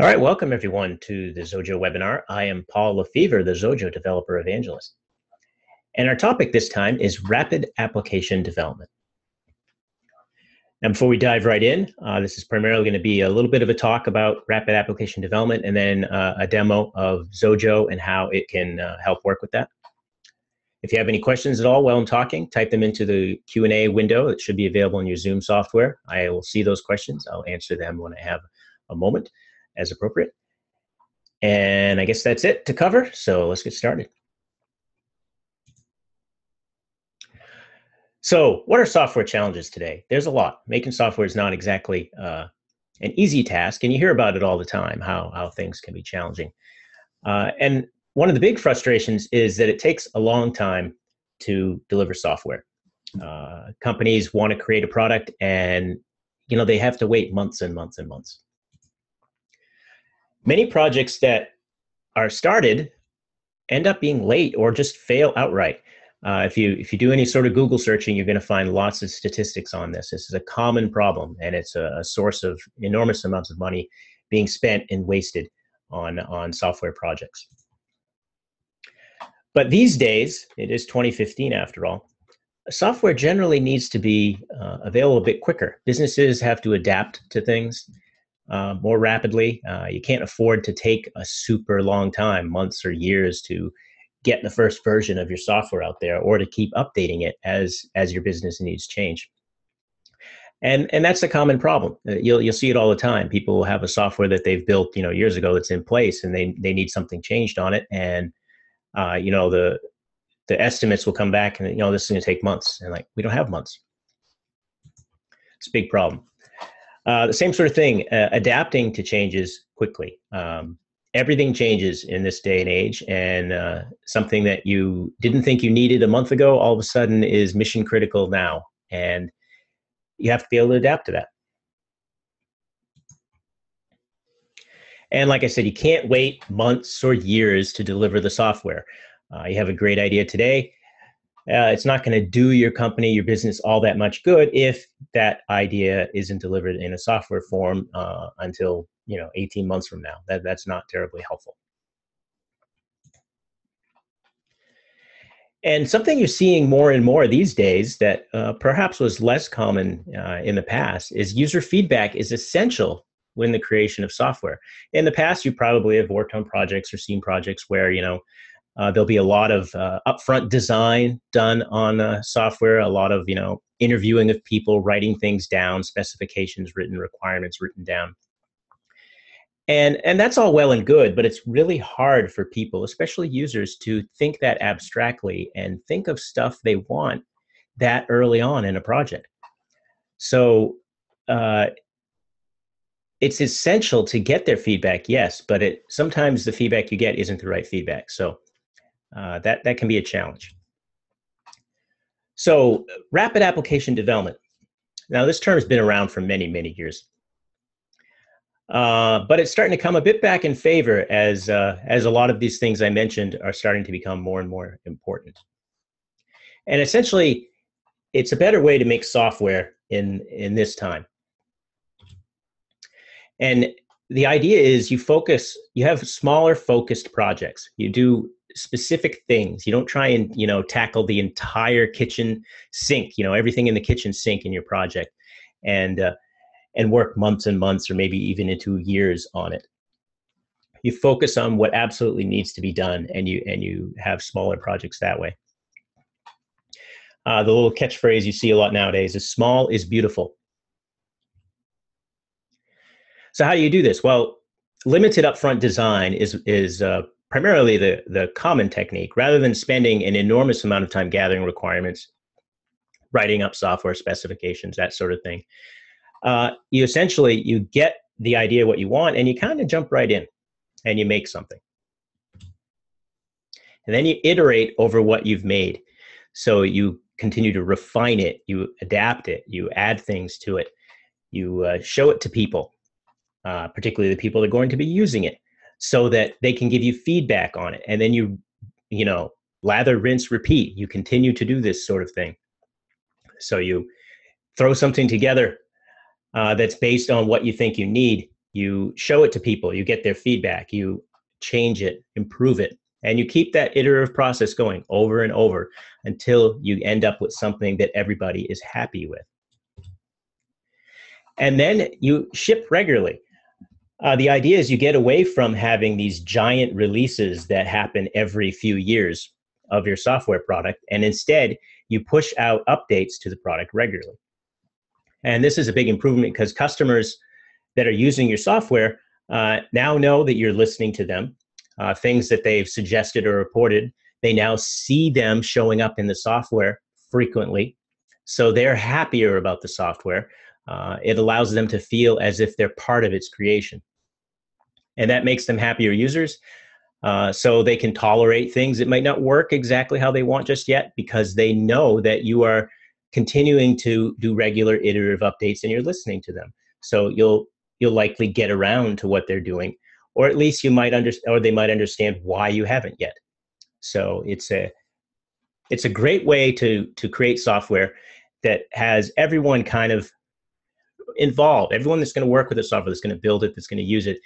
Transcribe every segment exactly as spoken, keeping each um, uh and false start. All right, welcome everyone to the Xojo webinar. I am Paul Lefevre, the Xojo Developer Evangelist. And our topic this time is rapid application development. Now, before we dive right in, uh, this is primarily going to be a little bit of a talk about rapid application development and then uh, a demo of Xojo and how it can uh, help work with that. If you have any questions at all while I'm talking, type them into the Q and A window. It should be available in your Zoom software. I will see those questions. I'll answer them when I have a moment, as appropriate. And I guess that's it to cover, so let's get started. So what are software challenges today? There's a lot. Making software is not exactly uh, an easy task, and you hear about it all the time, how, how things can be challenging. Uh, and one of the big frustrations is that it takes a long time to deliver software. Uh, companies want to create a product and you know they have to wait months and months and months. Many projects that are started end up being late or just fail outright. Uh, if you if you do any sort of Google searching, you're going to find lots of statistics on this. This is a common problem, and it's a, a source of enormous amounts of money being spent and wasted on, on software projects. But these days, it is twenty fifteen after all, software generally needs to be uh, available a bit quicker. Businesses have to adapt to things Uh, more rapidly. Uh, you can't afford to take a super long time, months or years, to get the first version of your software out there or to keep updating it as as your business needs change. And and that's a common problem. Uh, you'll you'll see it all the time. People will have a software that they've built you know years ago that's in place, and they they need something changed on it. And uh, you know the the estimates will come back, and you know this is going to take months. And like we don't have months. It's a big problem. Uh, the same sort of thing, uh, adapting to changes quickly. Um, everything changes in this day and age, and uh, something that you didn't think you needed a month ago all of a sudden is mission critical now, and you have to be able to adapt to that. And like I said, you can't wait months or years to deliver the software. Uh, you have a great idea today. Uh, it's not going to do your company, your business, all that much good if that idea isn't delivered in a software form uh, until you know eighteen months from now. That that's not terribly helpful. And something you're seeing more and more these days that uh, perhaps was less common uh, in the past is user feedback is essential when the creation of software. In the past, you probably have worked on projects or seen projects where you know. Uh, there'll be a lot of uh, upfront design done on uh, software, a lot of you know interviewing of people, writing things down, specifications written, requirements written down. And, and that's all well and good, but it's really hard for people, especially users, to think that abstractly and think of stuff they want that early on in a project. So uh, it's essential to get their feedback, yes, but it sometimes the feedback you get isn't the right feedback. So Uh, that, that can be a challenge. So rapid application development. Now this term has been around for many, many years. Uh, but it's starting to come a bit back in favor as, uh, as a lot of these things I mentioned are starting to become more and more important. And essentially, it's a better way to make software in, in this time. And the idea is you focus, you have smaller focused projects. You do specific things. You don't try and you know tackle the entire kitchen sink, you know everything in the kitchen sink in your project, and uh, and work months and months or maybe even into years on it. You focus on what absolutely needs to be done, and you and you have smaller projects that way. Uh, the little catchphrase you see a lot nowadays is "small is beautiful." So how do you do this? Well, limited upfront design is is uh, primarily the, the common technique. Rather than spending an enormous amount of time gathering requirements, writing up software specifications, that sort of thing, uh, you essentially, you get the idea what you want, and you kind of jump right in, and you make something. And then you iterate over what you've made. So you continue to refine it, you adapt it, you add things to it, you uh, show it to people, uh, particularly the people that are going to be using it, so that they can give you feedback on it. And then you, you know, lather, rinse, repeat. You continue to do this sort of thing. So you throw something together uh, that's based on what you think you need, you show it to people, you get their feedback, you change it, improve it, and you keep that iterative process going over and over until you end up with something that everybody is happy with. And then you ship regularly. Uh, the idea is you get away from having these giant releases that happen every few years of your software product, and instead you push out updates to the product regularly. And this is a big improvement because customers that are using your software uh, now know that you're listening to them. Uh, things that they've suggested or reported, they now see them showing up in the software frequently. So they're happier about the software. Uh, it allows them to feel as if they're part of its creation. And that makes them happier users. Uh, so they can tolerate things that might not work exactly how they want just yet, because they know that you are continuing to do regular iterative updates and you're listening to them. So you'll you'll likely get around to what they're doing, or at least you might understand, or they might understand why you haven't yet. So it's a it's a great way to to create software that has everyone kind of involved. Everyone that's going to work with the software, that's going to build it, that's going to use it,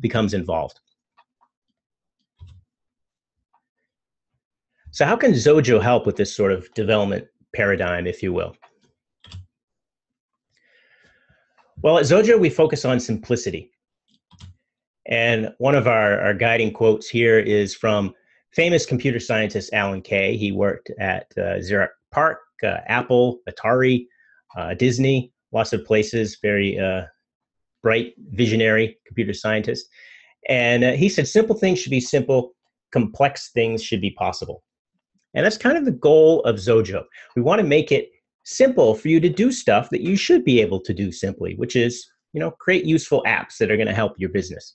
becomes involved. So how can Xojo help with this sort of development paradigm, if you will? Well, at Xojo, we focus on simplicity. And one of our, our guiding quotes here is from famous computer scientist Alan Kay. He worked at uh, Xerox Park, uh, Apple, Atari, uh, Disney, lots of places, very uh, bright, visionary computer scientist. And uh, he said, simple things should be simple, complex things should be possible. And that's kind of the goal of Xojo. We want to make it simple for you to do stuff that you should be able to do simply, which is, you know, create useful apps that are going to help your business.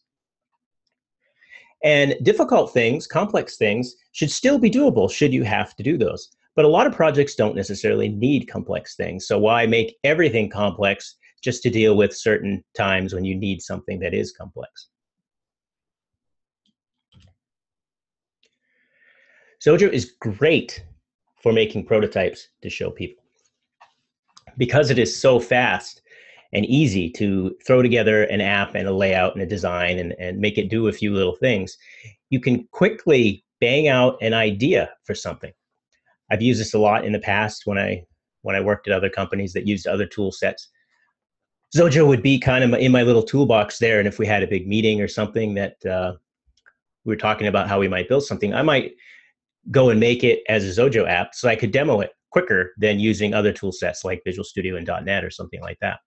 And difficult things, complex things, should still be doable should you have to do those. But a lot of projects don't necessarily need complex things. So why make everything complex just to deal with certain times when you need something that is complex? Xojo is great for making prototypes to show people, because it is so fast and easy to throw together an app and a layout and a design and, and make it do a few little things. You can quickly bang out an idea for something. I've used this a lot in the past when I when I worked at other companies that used other tool sets. Xojo would be kind of in my little toolbox there, and if we had a big meeting or something that uh, we were talking about how we might build something, I might go and make it as a Xojo app so I could demo it quicker than using other tool sets like Visual Studio and dot net or something like that.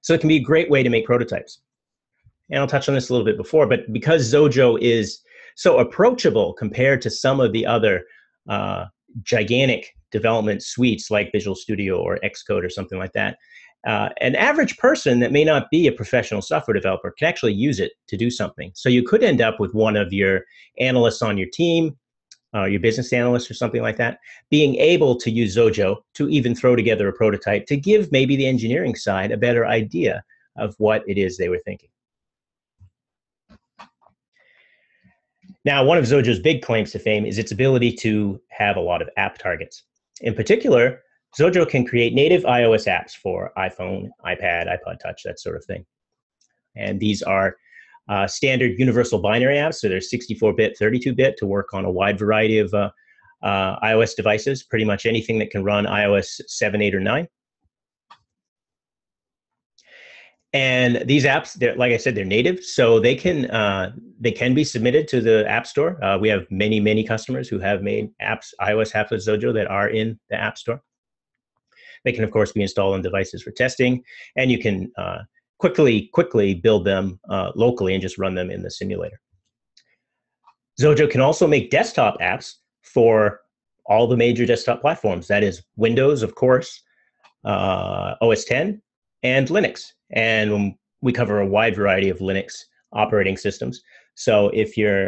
So it can be a great way to make prototypes. And I'll touch on this a little bit before, but because Xojo is so approachable compared to some of the other uh, gigantic development suites like Visual Studio or Xcode or something like that, uh, an average person that may not be a professional software developer can actually use it to do something. So you could end up with one of your analysts on your team, Uh, your business analyst or something like that, being able to use Xojo to even throw together a prototype to give maybe the engineering side a better idea of what it is they were thinking. Now, one of Xojo's big claims to fame is its ability to have a lot of app targets. In particular, Xojo can create native iOS apps for iPhone, iPad, iPod Touch, that sort of thing. And these are Uh, standard universal binary apps, so they're sixty-four bit, thirty-two bit to work on a wide variety of uh, uh, iOS devices, pretty much anything that can run iOS seven, eight, or nine. And these apps, they're, like I said, they're native, so they can, uh, they can be submitted to the App Store. Uh, we have many, many customers who have made apps, iOS apps with Xojo that are in the App Store. They can, of course, be installed on devices for testing, and you can uh, Quickly, quickly build them uh, locally and just run them in the simulator. Xojo can also make desktop apps for all the major desktop platforms. That is Windows, of course, uh, O S ten, and Linux. And we cover a wide variety of Linux operating systems. So if your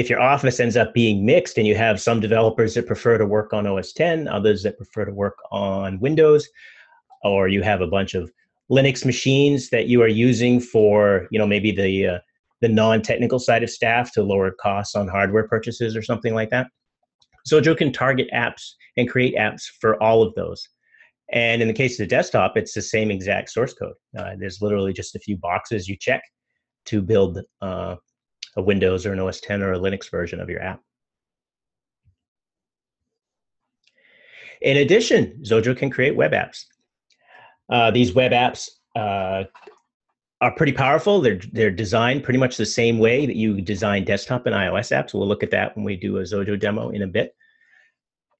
if your office ends up being mixed and you have some developers that prefer to work on O S ten, others that prefer to work on Windows, or you have a bunch of Linux machines that you are using for, you know, maybe the uh, the non-technical side of staff to lower costs on hardware purchases or something like that, Xojo can target apps and create apps for all of those. And in the case of the desktop, it's the same exact source code. Uh, there's literally just a few boxes you check to build uh, a Windows or an O S ten or a Linux version of your app. In addition, Xojo can create web apps. Uh, these web apps uh, are pretty powerful. They're, they're designed pretty much the same way that you design desktop and iOS apps. We'll look at that when we do a Xojo demo in a bit.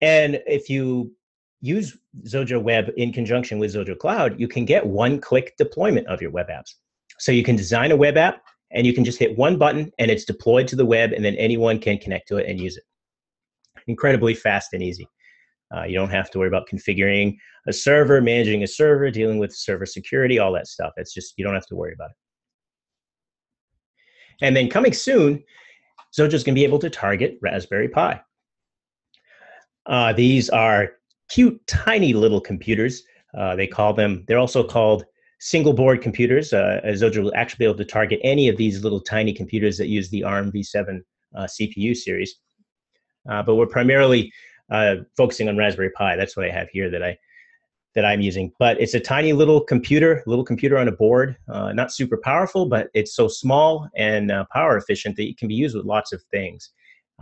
And if you use Xojo Web in conjunction with Xojo Cloud, you can get one-click deployment of your web apps. So you can design a web app, and you can just hit one button, and it's deployed to the web, and then anyone can connect to it and use it. Incredibly fast and easy. Uh, you don't have to worry about configuring a server, managing a server, dealing with server security, all that stuff. It's just, you don't have to worry about it. And then coming soon, Xojo is going to be able to target Raspberry Pi. Uh, these are cute, tiny little computers. Uh, they call them, they're also called single board computers. Uh, Xojo will actually be able to target any of these little tiny computers that use the ARM v seven uh, C P U series. Uh, but we're primarily uh, focusing on Raspberry Pi. That's what I have here that, I, that I'm using. But it's a tiny little computer, little computer on a board. Uh, not super powerful, but it's so small and uh, power efficient that it can be used with lots of things.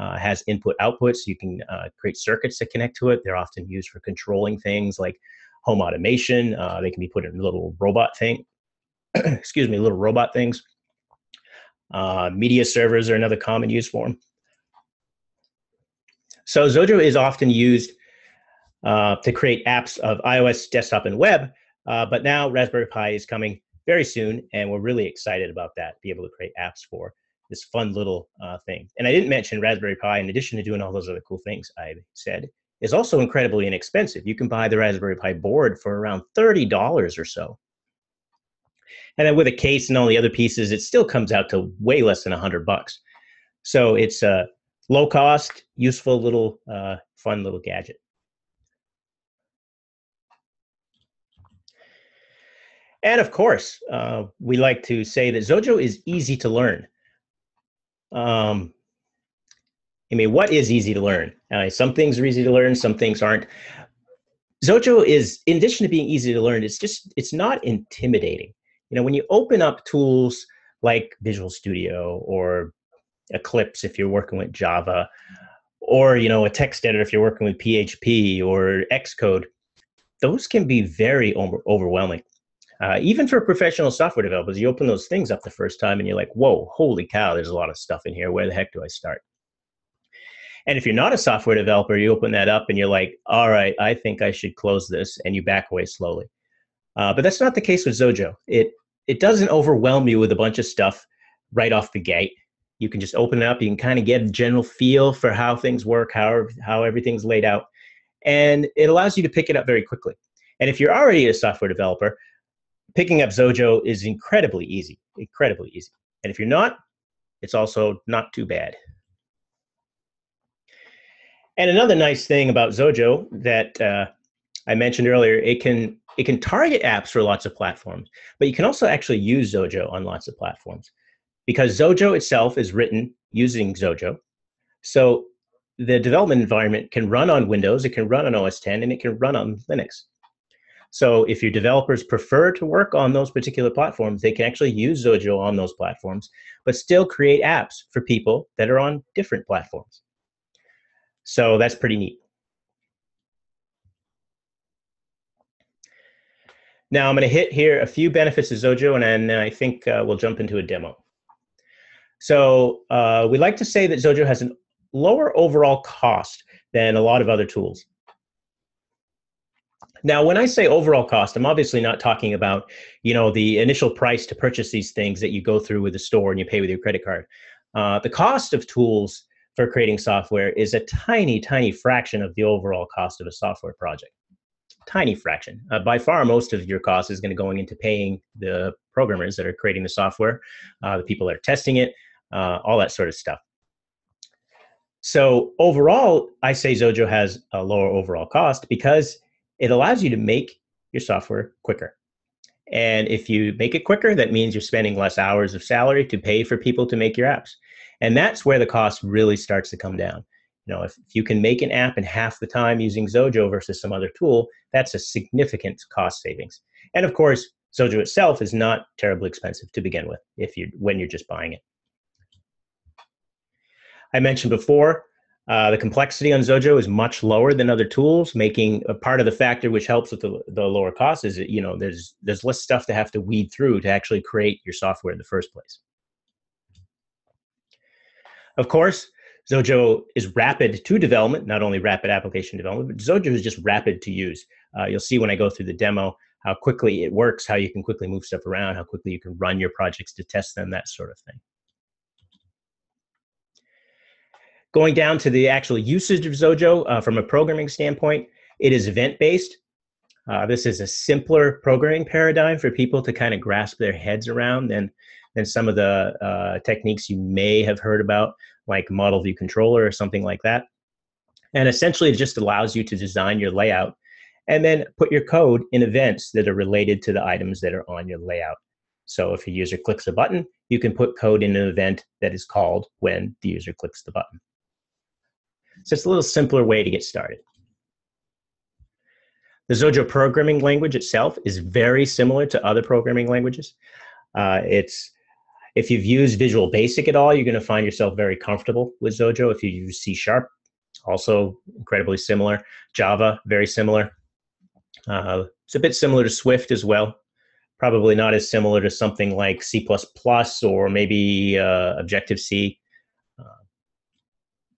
Uh, has input outputs, so you can uh, create circuits that connect to it. They're often used for controlling things like home automation. Uh, they can be put in little robot thing, excuse me, little robot things. Uh, media servers are another common use for them. So Xojo is often used uh, to create apps of iOS, desktop, and web, uh, but now Raspberry Pi is coming very soon, and we're really excited about that, be able to create apps for this fun little uh, thing. And I didn't mention Raspberry Pi, in addition to doing all those other cool things I said, is also incredibly inexpensive. You can buy the Raspberry Pi board for around thirty dollars or so. And then with a case and all the other pieces, it still comes out to way less than a hundred bucks. So it's a low cost, useful little, uh, fun little gadget. And of course, uh, we like to say that Xojo is easy to learn. Um, I mean, what is easy to learn? Uh, some things are easy to learn, some things aren't. Xojo is, in addition to being easy to learn, it's just, it's not intimidating. You know, when you open up tools like Visual Studio or Eclipse if you're working with Java, or, you know, a text editor if you're working with P H P or Xcode, those can be very over overwhelming. Uh, even for professional software developers, you open those things up the first time and you're like, whoa, holy cow, there's a lot of stuff in here. Where the heck do I start? And if you're not a software developer, you open that up and you're like, all right, I think I should close this, and you back away slowly. Uh, but that's not the case with Xojo. It, it doesn't overwhelm you with a bunch of stuff right off the gate. You can just open it up. You can kind of get a general feel for how things work, how, how everything's laid out. And it allows you to pick it up very quickly. And if you're already a software developer, picking up Xojo is incredibly easy, incredibly easy. And if you're not, it's also not too bad. And another nice thing about Xojo that uh, I mentioned earlier, it can, it can target apps for lots of platforms, but you can also actually use Xojo on lots of platforms because Xojo itself is written using Xojo. So the development environment can run on Windows, it can run on O S X, and it can run on Linux. So if your developers prefer to work on those particular platforms, they can actually use Xojo on those platforms, but still create apps for people that are on different platforms. So that's pretty neat. Now I'm going to hit here a few benefits of Xojo, and then I think uh, we'll jump into a demo. So uh, we like to say that Xojo has a lower overall cost than a lot of other tools. Now, when I say overall cost, I'm obviously not talking about, you know, the initial price to purchase these things that you go through with the store and you pay with your credit card. Uh, the cost of tools for creating software is a tiny, tiny fraction of the overall cost of a software project. Tiny fraction. Uh, by far, most of your cost is going to go into paying the programmers that are creating the software, uh, the people that are testing it, uh, all that sort of stuff. So overall, I say Xojo has a lower overall cost because it allows you to make your software quicker. And if you make it quicker, that means you're spending less hours of salary to pay for people to make your apps. And that's where the cost really starts to come down. You know, if, if you can make an app in half the time using Xojo versus some other tool, that's a significant cost savings. And of course, Xojo itself is not terribly expensive to begin with if you when you're just buying it. I mentioned before, uh, the complexity on Xojo is much lower than other tools, making a part of the factor which helps with the, the lower cost is that, you know, there's, there's less stuff to have to weed through to actually create your software in the first place. Of course, Xojo is rapid to development, not only rapid application development, but Xojo is just rapid to use. Uh, you'll see when I go through the demo how quickly it works, how you can quickly move stuff around, how quickly you can run your projects to test them, that sort of thing. Going down to the actual usage of Xojo uh, from a programming standpoint, it is event-based. Uh, this is a simpler programming paradigm for people to kind of grasp their heads around than, than some of the uh, techniques you may have heard about, like model view controller or something like that. And essentially, it just allows you to design your layout and then put your code in events that are related to the items that are on your layout. So if a user clicks a button, you can put code in an event that is called when the user clicks the button. So it's a little simpler way to get started. The Xojo programming language itself is very similar to other programming languages. Uh, it's, if you've used Visual Basic at all, you're going to find yourself very comfortable with Xojo. If you use C sharp, also incredibly similar. Java, very similar. Uh, it's a bit similar to Swift as well. Probably not as similar to something like C plus plus or maybe uh, Objective-C.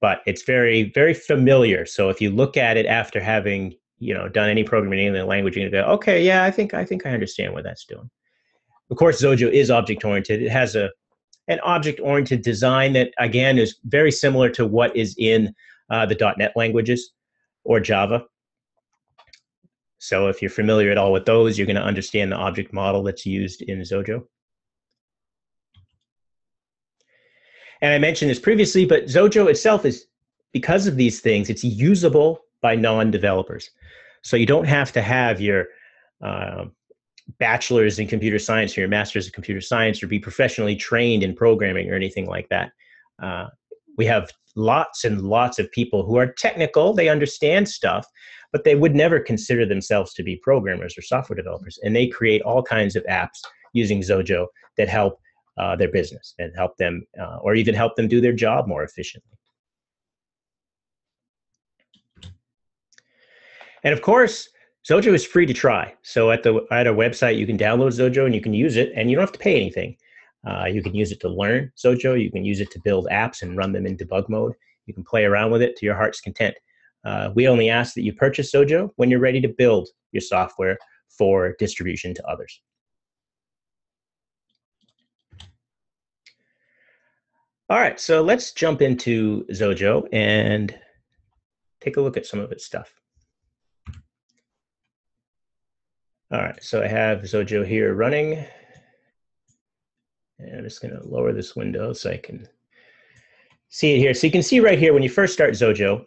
But it's very, very familiar. So if you look at it after having, you know, done any programming in the language, you're gonna go, okay, yeah, I think I think I understand what that's doing. Of course, Xojo is object-oriented. It has a an object-oriented design that again is very similar to what is in uh, the dot net languages or Java. So if you're familiar at all with those, you're going to understand the object model that's used in Xojo. And I mentioned this previously, but Xojo itself is, because of these things, it's usable by non-developers. So you don't have to have your uh, bachelor's in computer science or your master's in computer science or be professionally trained in programming or anything like that. Uh, we have lots and lots of people who are technical, they understand stuff, but they would never consider themselves to be programmers or software developers. And they create all kinds of apps using Xojo that help Uh, their business and help them uh, or even help them do their job more efficiently. And of course, Xojo is free to try. So at the at our website, you can download Xojo and you can use it, and you don't have to pay anything. Uh, you can use it to learn Xojo. You can use it to build apps and run them in debug mode. You can play around with it to your heart's content. Uh, we only ask that you purchase Xojo when you're ready to build your software for distribution to others. All right, so let's jump into Xojo and take a look at some of its stuff. All right, so I have Xojo here running. And I'm just gonna lower this window so I can see it here. So you can see right here, when you first start Xojo,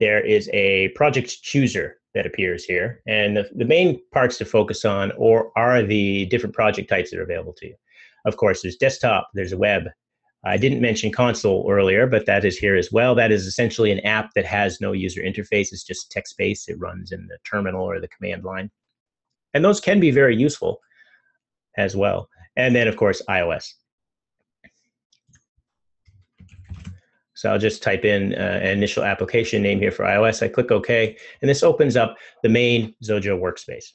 there is a project chooser that appears here. And the, the main parts to focus on or are the different project types that are available to you. Of course, there's desktop, there's web. I didn't mention console earlier, but that is here as well. That is essentially an app that has no user interface. It's just text-based. It runs in the terminal or the command line. And those can be very useful as well. And then, of course, iOS. So I'll just type in uh, an initial application name here for iOS. I click OK, and this opens up the main Xojo workspace.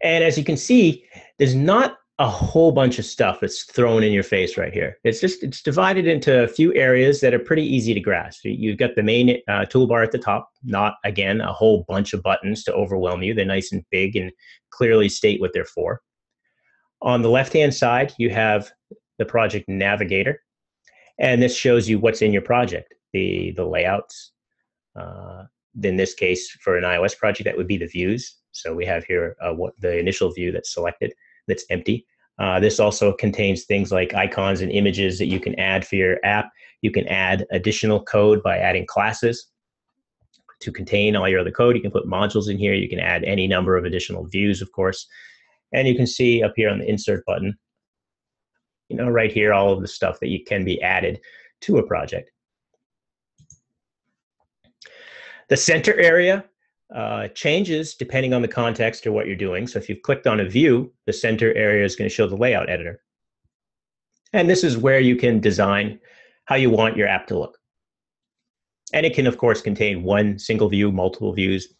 And as you can see, there's not a whole bunch of stuff that's thrown in your face right here. It's just, it's divided into a few areas that are pretty easy to grasp. You've got the main uh, toolbar at the top, not, again, a whole bunch of buttons to overwhelm you. They're nice and big and clearly state what they're for. On the left-hand side, you have the project navigator, and this shows you what's in your project, the, the layouts. Uh, in this case, for an iOS project, that would be the views. So we have here uh, what the initial view that's selected. That's empty. Uh, this also contains things like icons and images that you can add for your app. You can add additional code by adding classes to contain all your other code. You can put modules in here. You can add any number of additional views, of course. And you can see up here on the insert button, you know, right here, all of the stuff that you can be added to a project. The center area uh, changes depending on the context or what you're doing. So if you've clicked on a view, the center area is going to show the layout editor. And this is where you can design how you want your app to look. And it can, of course, contain one single view, multiple views.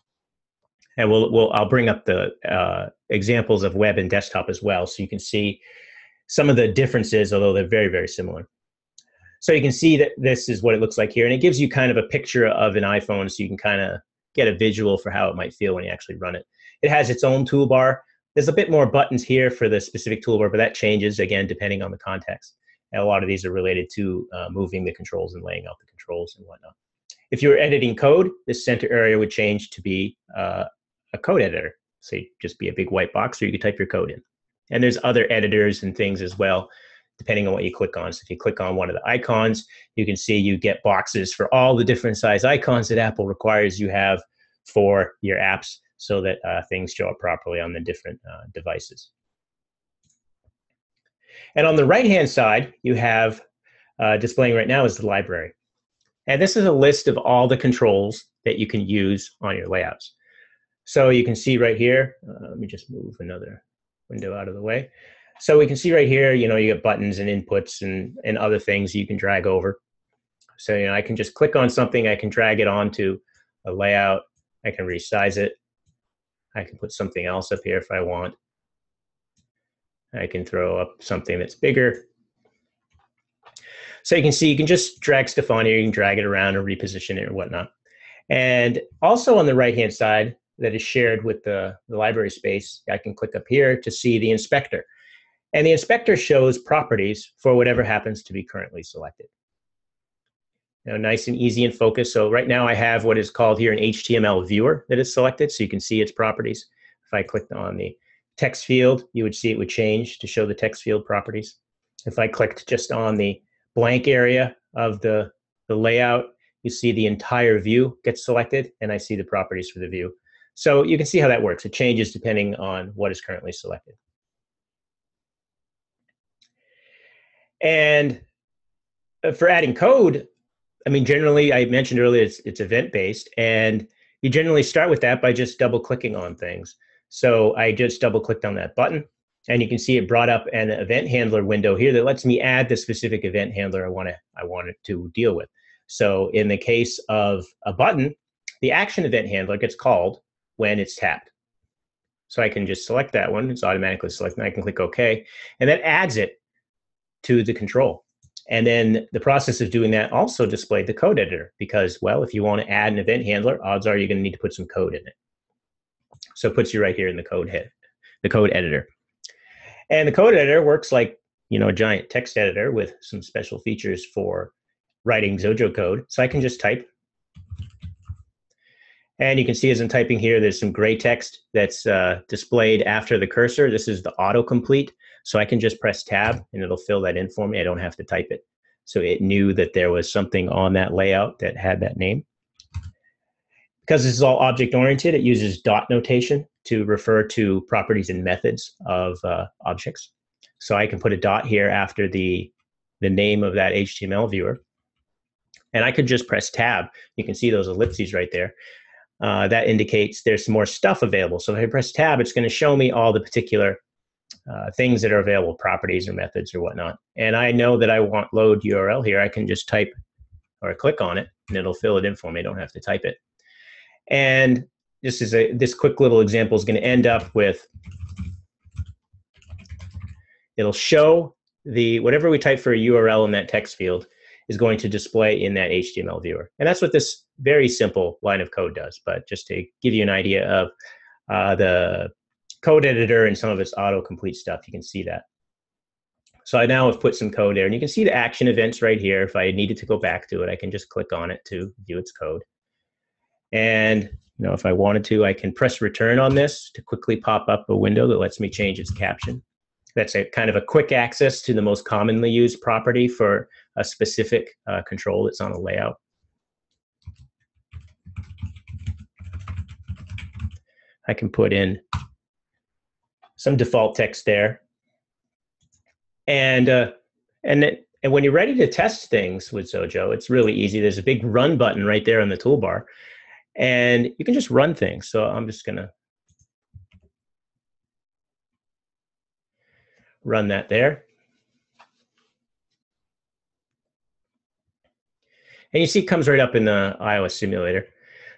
And we'll, we'll, I'll bring up the uh, examples of web and desktop as well, so you can see some of the differences, although they're very, very similar. So you can see that this is what it looks like here. And it gives you kind of a picture of an iPhone, so you can kind of get a visual for how it might feel when you actually run it. It has its own toolbar. There's a bit more buttons here for the specific toolbar, but that changes, again, depending on the context. And a lot of these are related to uh, moving the controls and laying out the controls and whatnot. If you were editing code, this center area would change to be uh, a code editor. So it'd just be a big white box, or you could type your code in. And there's other editors and things as well, depending on what you click on. So if you click on one of the icons, you can see you get boxes for all the different size icons that Apple requires you have for your apps, so that uh, things show up properly on the different uh, devices. And on the right-hand side, you have uh, displaying right now is the library. And this is a list of all the controls that you can use on your layouts. So you can see right here, uh, let me just move another window out of the way. So we can see right here, you know, you get buttons and inputs and, and other things you can drag over. So, you know, I can just click on something, I can drag it onto a layout, I can resize it, I can put something else up here if I want. I can throw up something that's bigger. So you can see you can just drag stuff on here, you can drag it around or reposition it or whatnot. And also on the right-hand side that is shared with the, the library space, I can click up here to see the inspector. And the inspector shows properties for whatever happens to be currently selected. Now, nice and easy and focused. So right now I have what is called here an H T M L viewer that is selected, so you can see its properties. If I clicked on the text field, you would see it would change to show the text field properties. If I clicked just on the blank area of the, the layout, you see the entire view gets selected, and I see the properties for the view. So you can see how that works. It changes depending on what is currently selected. And for adding code, I mean, generally, I mentioned earlier, it's, it's event-based, and you generally start with that by just double-clicking on things. So I just double-clicked on that button, and you can see it brought up an event handler window here that lets me add the specific event handler I want to I want it to deal with. So in the case of a button, the action event handler gets called when it's tapped. So I can just select that one. It's automatically selected, and I can click OK, and that adds it to the control. And then the process of doing that also displayed the code editor, because, well, if you want to add an event handler, odds are you're going to need to put some code in it. So it puts you right here in the code head, the code editor. And the code editor works like, you know, a giant text editor with some special features for writing Xojo code. So I can just type. And you can see as I'm typing here, there's some gray text that's uh, displayed after the cursor. This is the autocomplete. So I can just press tab and it'll fill that in for me. I don't have to type it. So it knew that there was something on that layout that had that name. Because this is all object-oriented, it uses dot notation to refer to properties and methods of uh, objects. So I can put a dot here after the, the name of that H T M L viewer. And I could just press tab. You can see those ellipses right there. Uh, that indicates there's some more stuff available. So if I press tab, it's going to show me all the particular Uh, things that are available, properties or methods or whatnot. And I know that I want load U R L here. I can just type or click on it, and it'll fill it in for me. I don't have to type it. And this is a this quick little example is going to end up with, it'll show the whatever we type for a U R L in that text field is going to display in that H T M L viewer. And that's what this very simple line of code does. But just to give you an idea of uh, the code editor and some of its autocomplete stuff, you can see that. So I now have put some code there, and you can see the action events right here. If I needed to go back to it, I can just click on it to view its code. And you know, if I wanted to, I can press return on this to quickly pop up a window that lets me change its caption. That's a kind of a quick access to the most commonly used property for a specific uh, control that's on a layout. I can put in some default text there, and uh, and it, And when you're ready to test things with Xojo, it's really easy. There's a big run button right there on the toolbar, and you can just run things. So I'm just going to run that there. And you see it comes right up in the iOS simulator.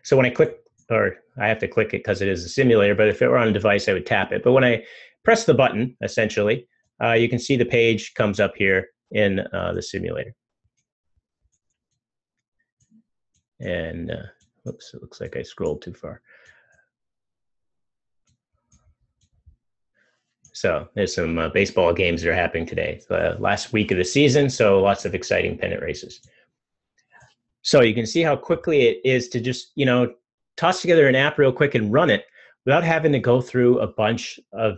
So when I click, or I have to click it because it is a simulator, but if it were on a device, I would tap it. But when I press the button, essentially, uh, you can see the page comes up here in uh, the simulator. And uh, oops, it looks like I scrolled too far. So there's some uh, baseball games that are happening today. It's the last week of the season, so lots of exciting pennant races. So you can see how quickly it is to just, you know, toss together an app real quick and run it without having to go through a bunch of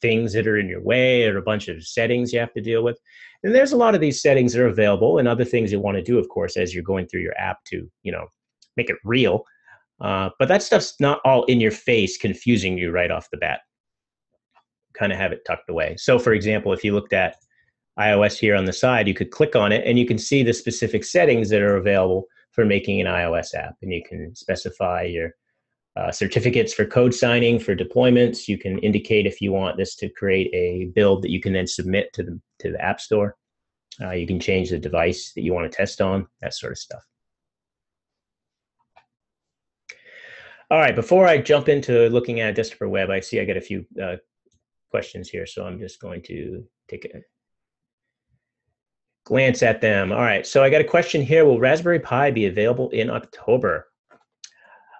things that are in your way or a bunch of settings you have to deal with. And there's a lot of these settings that are available and other things you want to do, of course, as you're going through your app to, you know, make it real. Uh, but that stuff's not all in your face, confusing you right off the bat. Kind of have it tucked away. So for example, if you looked at iOS here on the side, you could click on it and you can see the specific settings that are available for making an iOS app. And you can specify your uh, certificates for code signing, for deployments. You can indicate if you want this to create a build that you can then submit to the, to the App Store. Uh, you can change the device that you want to test on, that sort of stuff. All right, before I jump into looking at a desktop or web, I see I got a few uh, questions here, so I'm just going to take a glance at them. All right, so I got a question here. Will Raspberry Pi be available in October?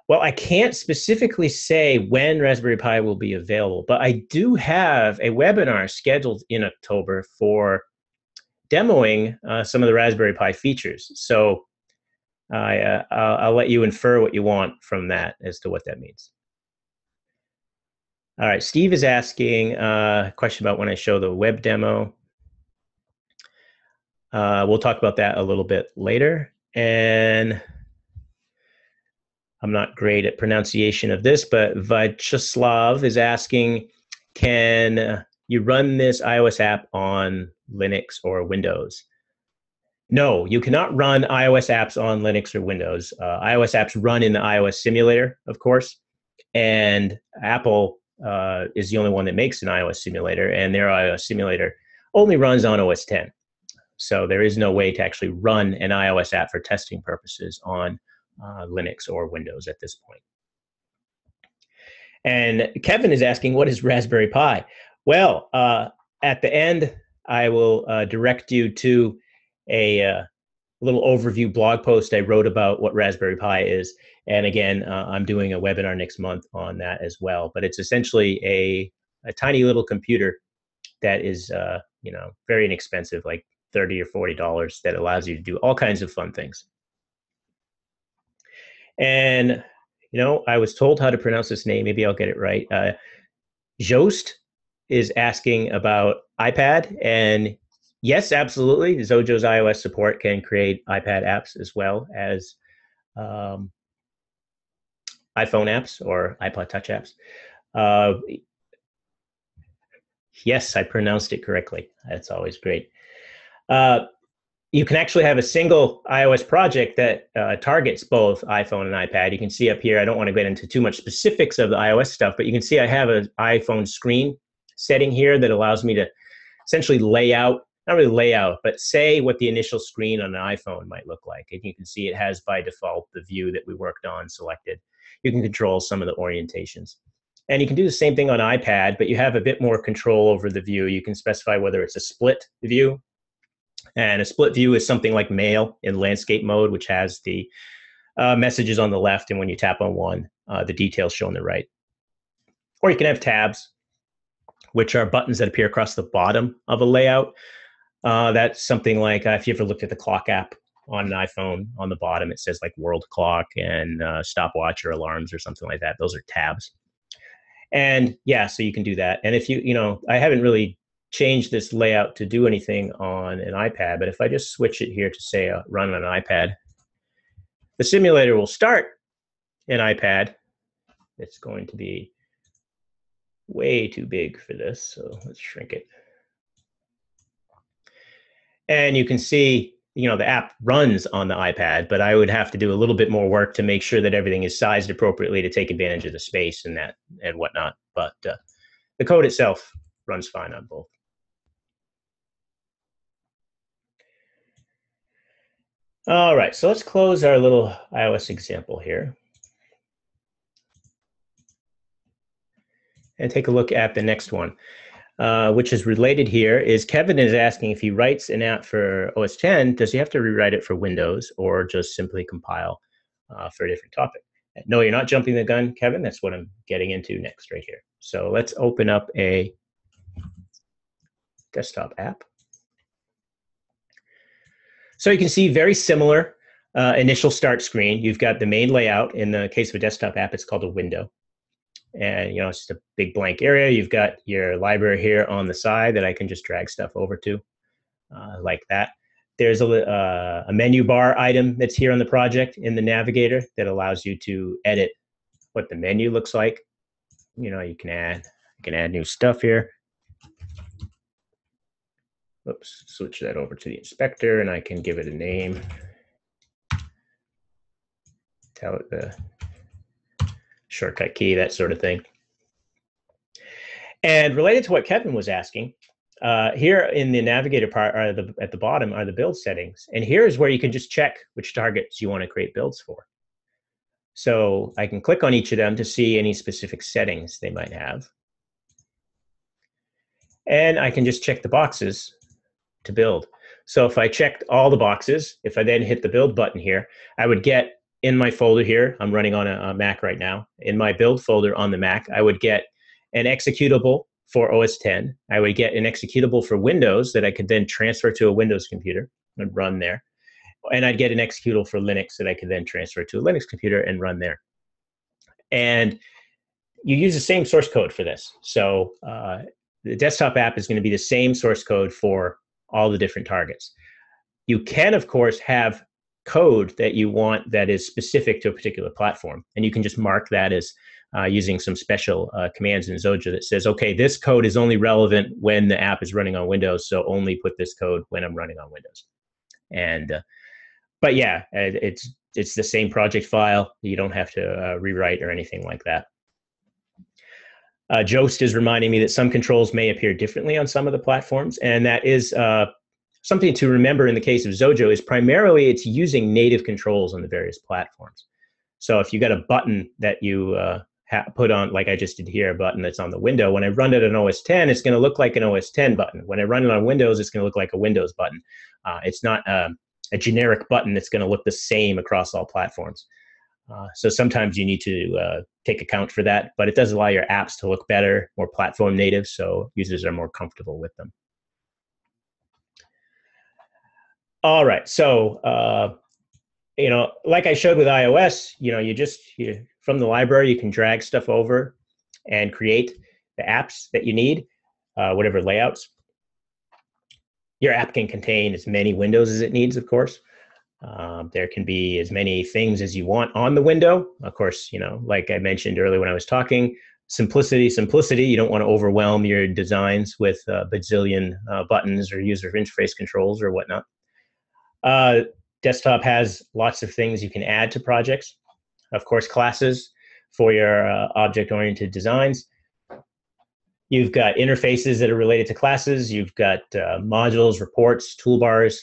Well, I can't specifically say when Raspberry Pi will be available, but I do have a webinar scheduled in October for demoing uh, some of the Raspberry Pi features. So uh, uh, I'll, I'll let you infer what you want from that as to what that means. All right, Steve is asking uh, a question about when I show the web demo. Uh, we'll talk about that a little bit later. And I'm not great at pronunciation of this, but Vyacheslav is asking, can you run this iOS app on Linux or Windows? No, you cannot run iOS apps on Linux or Windows. Uh, iOS apps run in the iOS simulator, of course, and Apple uh, is the only one that makes an iOS simulator, and their iOS simulator only runs on O S ten. So there is no way to actually run an iOS app for testing purposes on uh, Linux or Windows at this point. And Kevin is asking, what is Raspberry Pi? Well, uh, at the end, I will uh, direct you to a uh, little overview blog post I wrote about what Raspberry Pi is. And again, uh, I'm doing a webinar next month on that as well. But it's essentially a, a tiny little computer that is uh, you know, very inexpensive, like thirty or forty dollars, that allows you to do all kinds of fun things. And, you know, I was told how to pronounce this name. Maybe I'll get it right. Uh, Joost is asking about iPad. And yes, absolutely. Xojo's iOS support can create iPad apps as well as um, iPhone apps or iPod Touch apps. Uh, yes, I pronounced it correctly. That's always great. Uh, you can actually have a single iOS project that uh, targets both iPhone and iPad. You can see up here, I don't want to get into too much specifics of the iOS stuff, but you can see I have an iPhone screen setting here that allows me to essentially lay out, not really lay out, but say what the initial screen on an iPhone might look like. And you can see it has by default the view that we worked on selected. You can control some of the orientations. And you can do the same thing on iPad, but you have a bit more control over the view. You can specify whether it's a split view. And a split view is something like Mail in landscape mode, which has the uh, messages on the left, and when you tap on one, uh, the details show on the right. Or you can have tabs, which are buttons that appear across the bottom of a layout. Uh, that's something like, uh, if you ever looked at the clock app on an iPhone, on the bottom it says like world clock and uh, stopwatch or alarms or something like that. Those are tabs. And yeah, so you can do that. And if you, you know, I haven't really change this layout to do anything on an iPad, but if I just switch it here to say uh, run on an iPad, the simulator will start an iPad. It's going to be way too big for this, so let's shrink it. And you can see, you know, the app runs on the iPad, but I would have to do a little bit more work to make sure that everything is sized appropriately to take advantage of the space and that and whatnot. But uh, the code itself runs fine on both. All right, so let's close our little iOS example here and take a look at the next one, uh, which is related here. Is Kevin is asking, if he writes an app for O S ten, does he have to rewrite it for Windows or just simply compile uh, for a different topic? No, you're not jumping the gun, Kevin. That's what I'm getting into next right here. So let's open up a desktop app. So you can see very similar uh, initial start screen. You've got the main layout. In the case of a desktop app, it's called a window. And you know, it's just a big blank area. You've got your library here on the side that I can just drag stuff over to uh, like that. There's a, uh, a menu bar item that's here on the project in the navigator that allows you to edit what the menu looks like. You know, you can add, you can add new stuff here. Oops, switch that over to the inspector, and I can give it a name. Tell it the shortcut key, that sort of thing. And related to what Kevin was asking, uh, here in the navigator part, are the, at the bottom, are the build settings. And here is where you can just check which targets you want to create builds for. So I can click on each of them to see any specific settings they might have. And I can just check the boxes to build. So if I checked all the boxes, if I then hit the build button here, I would get in my folder here, I'm running on a, a Mac right now, in my build folder on the Mac, I would get an executable for O S ten. I would get an executable for Windows that I could then transfer to a Windows computer and run there. And I'd get an executable for Linux that I could then transfer to a Linux computer and run there. And you use the same source code for this. So uh, the desktop app is going to be the same source code for all the different targets. You can, of course, have code that you want that is specific to a particular platform. And you can just mark that as uh, using some special uh, commands in Xojo that says, OK, this code is only relevant when the app is running on Windows, so only put this code when I'm running on Windows. And uh, but yeah, it's, it's the same project file. You don't have to uh, rewrite or anything like that. Uh, Jost is reminding me that some controls may appear differently on some of the platforms, and that is uh, something to remember in the case of Xojo is primarily it's using native controls on the various platforms. So if you got a button that you uh, ha put on, like I just did here, a button that's on the window, when I run it on O S ten, it's going to look like an O S ten button. When I run it on Windows, it's going to look like a Windows button. Uh, it's not uh, a generic button that's going to look the same across all platforms. Uh, so sometimes you need to uh, take account for that, but it does allow your apps to look better, more platform native, so users are more comfortable with them. All right, so uh, you know, like I showed with iOS, you know, you just you, from the library you can drag stuff over and create the apps that you need, uh, whatever layouts. Your app can contain as many windows as it needs, of course. Um, there can be as many things as you want on the window. Of course, you know, like I mentioned earlier when I was talking, simplicity, simplicity. You don't want to overwhelm your designs with uh, bazillion uh, buttons or user interface controls or whatnot. Uh, desktop has lots of things you can add to projects. Of course, classes for your uh, object-oriented designs. You've got interfaces that are related to classes. You've got uh, modules, reports, toolbars,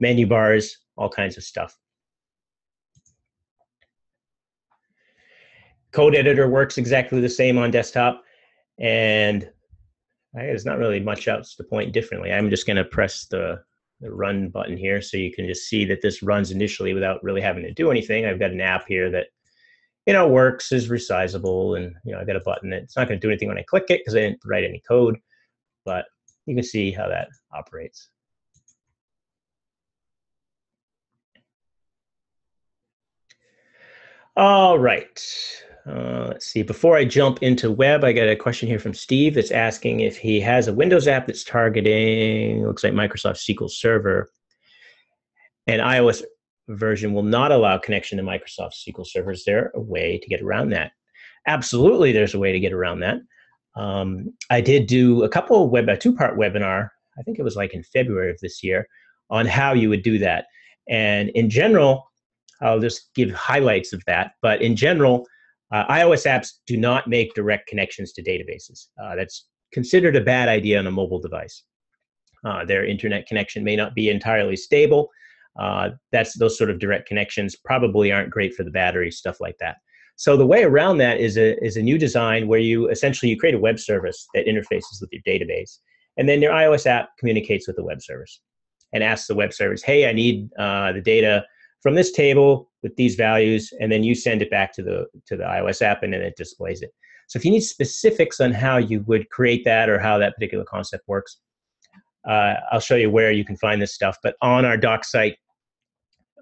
menu bars, all kinds of stuff. Code editor works exactly the same on desktop, and there's not really much else to point differently. I'm just going to press the, the run button here so you can just see that this runs initially without really having to do anything. I've got an app here that, you know, works, is resizable, and you know, I've got a button that it's not going to do anything when I click it because I didn't write any code, but you can see how that operates. All right, uh, let's see. Before I jump into web, I got a question here from Steve that's asking if he has a Windows app that's targeting, looks like Microsoft S Q L Server, and iOS version will not allow connection to Microsoft S Q L Server. Is there a way to get around that? Absolutely, there's a way to get around that. Um, I did do a couple of web, a two-part webinar, I think it was like in February of this year, on how you would do that. And in general, I'll just give highlights of that. But in general, uh, iOS apps do not make direct connections to databases. Uh, that's considered a bad idea on a mobile device. Uh, their internet connection may not be entirely stable. Uh, that's those sort of direct connections probably aren't great for the battery, stuff like that. So the way around that is a, is a new design where you essentially you create a web service that interfaces with your database. And then your iOS app communicates with the web service and asks the web service, hey, I need uh, the data from this table with these values. And then you send it back to the, to the iOS app, and then it displays it. So if you need specifics on how you would create that or how that particular concept works, uh, I'll show you where you can find this stuff. But on our doc site,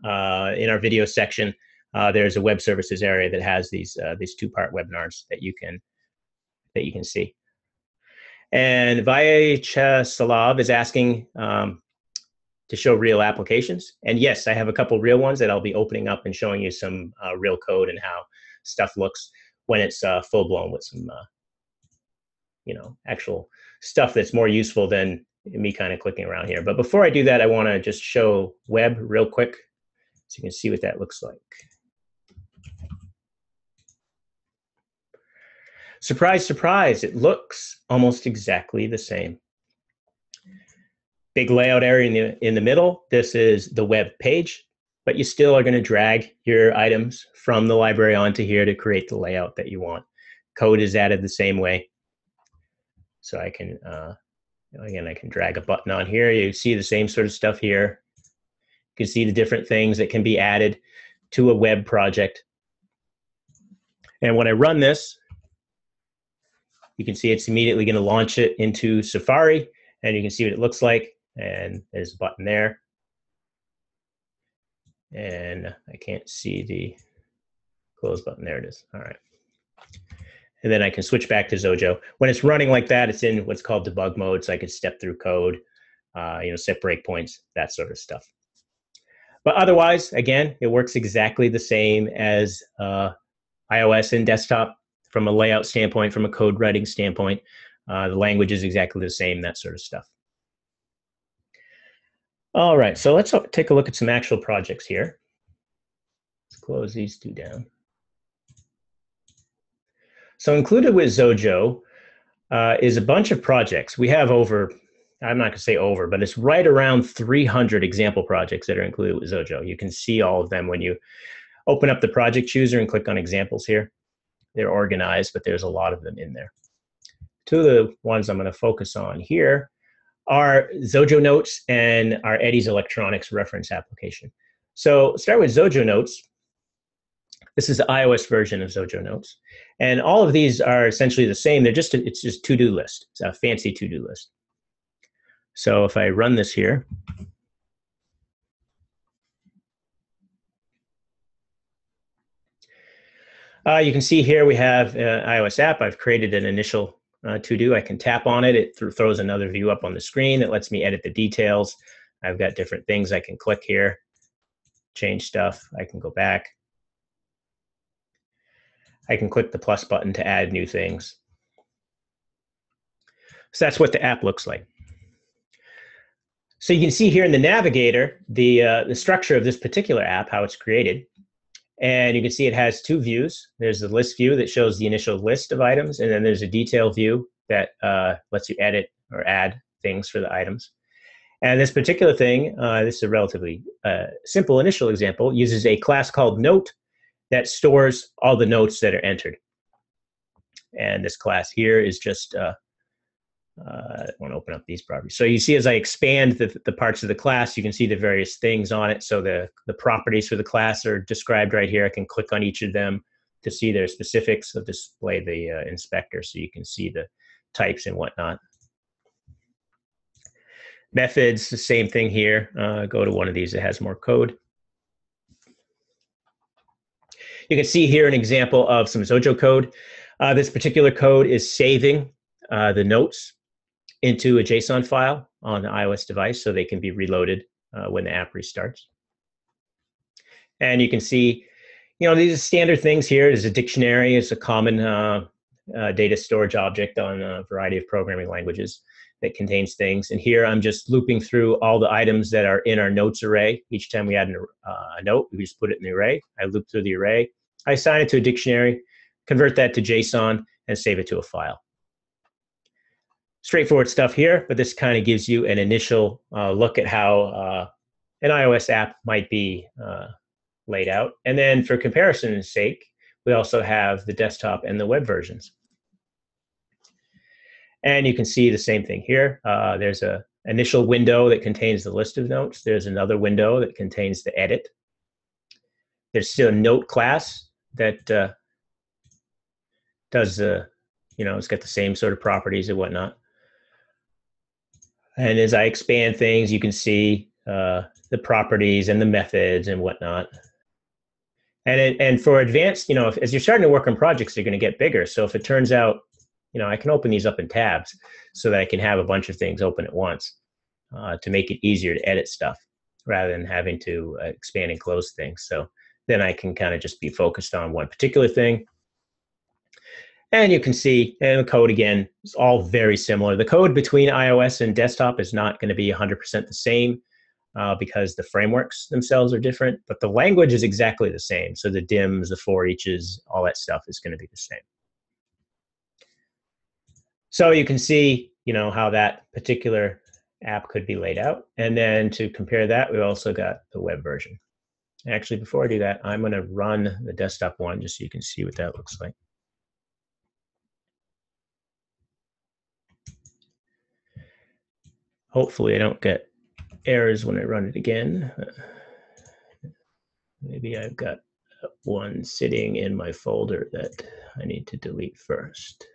uh, in our video section, Uh, there's a web services area that has these uh, these two-part webinars that you can that you can see. And Vyacheslav is asking um, to show real applications. And yes, I have a couple real ones that I'll be opening up and showing you some uh, real code and how stuff looks when it's uh, full-blown with some uh, you know actual stuff that's more useful than me kind of clicking around here. But before I do that, I want to just show web real quick so you can see what that looks like. Surprise, surprise, it looks almost exactly the same. Big layout area in the, in the middle. This is the web page, but you still are going to drag your items from the library onto here to create the layout that you want. Code is added the same way. So I can, uh, again, I can drag a button on here. You see the same sort of stuff here. You can see the different things that can be added to a web project. And when I run this, you can see it's immediately going to launch it into Safari, and you can see what it looks like. And there's a button there. And I can't see the close button. There it is. All right. And then I can switch back to Xojo. When it's running like that, it's in what's called debug mode, so I can step through code, uh, you know, set breakpoints, that sort of stuff. But otherwise, again, it works exactly the same as uh, iOS and desktop. From a layout standpoint, from a code writing standpoint, uh, the language is exactly the same, that sort of stuff. All right, so let's take a look at some actual projects here. Let's close these two down. So included with Xojo uh, is a bunch of projects. We have over, I'm not going to say over, but it's right around three hundred example projects that are included with Xojo. You can see all of them when you open up the project chooser and click on examples here. They're organized, but there's a lot of them in there. Two of the ones I'm going to focus on here are Xojo Notes and our Eddie's Electronics reference application. So start with Xojo Notes. This is the iOS version of Xojo Notes. And all of these are essentially the same. They're just a, it's just to-do list. It's a fancy to-do list. So if I run this here, Uh, you can see here we have an iOS app. I've created an initial uh, to-do. I can tap on it. It th throws another view up on the screen. It lets me edit the details. I've got different things I can click here, change stuff. I can go back. I can click the plus button to add new things. So that's what the app looks like. So you can see here in the navigator, the, uh, the structure of this particular app, how it's created. And you can see it has two views. There's the list view that shows the initial list of items, and then there's a detail view that uh, lets you edit or add things for the items. And this particular thing, uh, this is a relatively uh, simple initial example, uses a class called note that stores all the notes that are entered. And this class here is just, uh, uh, I want to open up these properties. So you see as I expand the, the parts of the class, you can see the various things on it. So the, the properties for the class are described right here. I can click on each of them to see their specifics. I'll display the uh, inspector so you can see the types and whatnot. Methods, the same thing here. Uh, go to one of these that has more code. You can see here an example of some Xojo code. Uh, this particular code is saving uh, the notes into a JSON file on the iOS device so they can be reloaded uh, when the app restarts. And you can see, you know, these are standard things here. There's a dictionary. It's a common uh, uh, data storage object on a variety of programming languages. that contains things. And here I'm just looping through all the items that are in our notes array. Each time we add an, uh, a note, we just put it in the array. I loop through the array. I assign it to a dictionary, convert that to JSON, and save it to a file. Straightforward stuff here, but this kind of gives you an initial uh, look at how uh, an iOS app might be uh, laid out. And then for comparison's sake, we also have the desktop and the web versions. And you can see the same thing here. Uh, there's an initial window that contains the list of notes. There's another window that contains the edit. There's still a note class that uh, does the, uh, you know, it's got the same sort of properties and whatnot. And as I expand things, you can see uh, the properties and the methods and whatnot. And it, and for advanced, you know, if, as you're starting to work on projects, they're going to get bigger. So if it turns out, you know, I can open these up in tabs so that I can have a bunch of things open at once uh, to make it easier to edit stuff rather than having to uh, expand and close things. So then I can kind of just be focused on one particular thing. And you can see, and the code again, it's all very similar. The code between iOS and desktop is not going to be one hundred percent the same uh, because the frameworks themselves are different, but the language is exactly the same. So the dims, the for eaches, all that stuff is going to be the same. So you can see, you know, how that particular app could be laid out. And then to compare that, we also got the web version. Actually, before I do that, I'm going to run the desktop one just so you can see what that looks like. Hopefully, I don't get errors when I run it again. Maybe I've got one sitting in my folder that I need to delete first.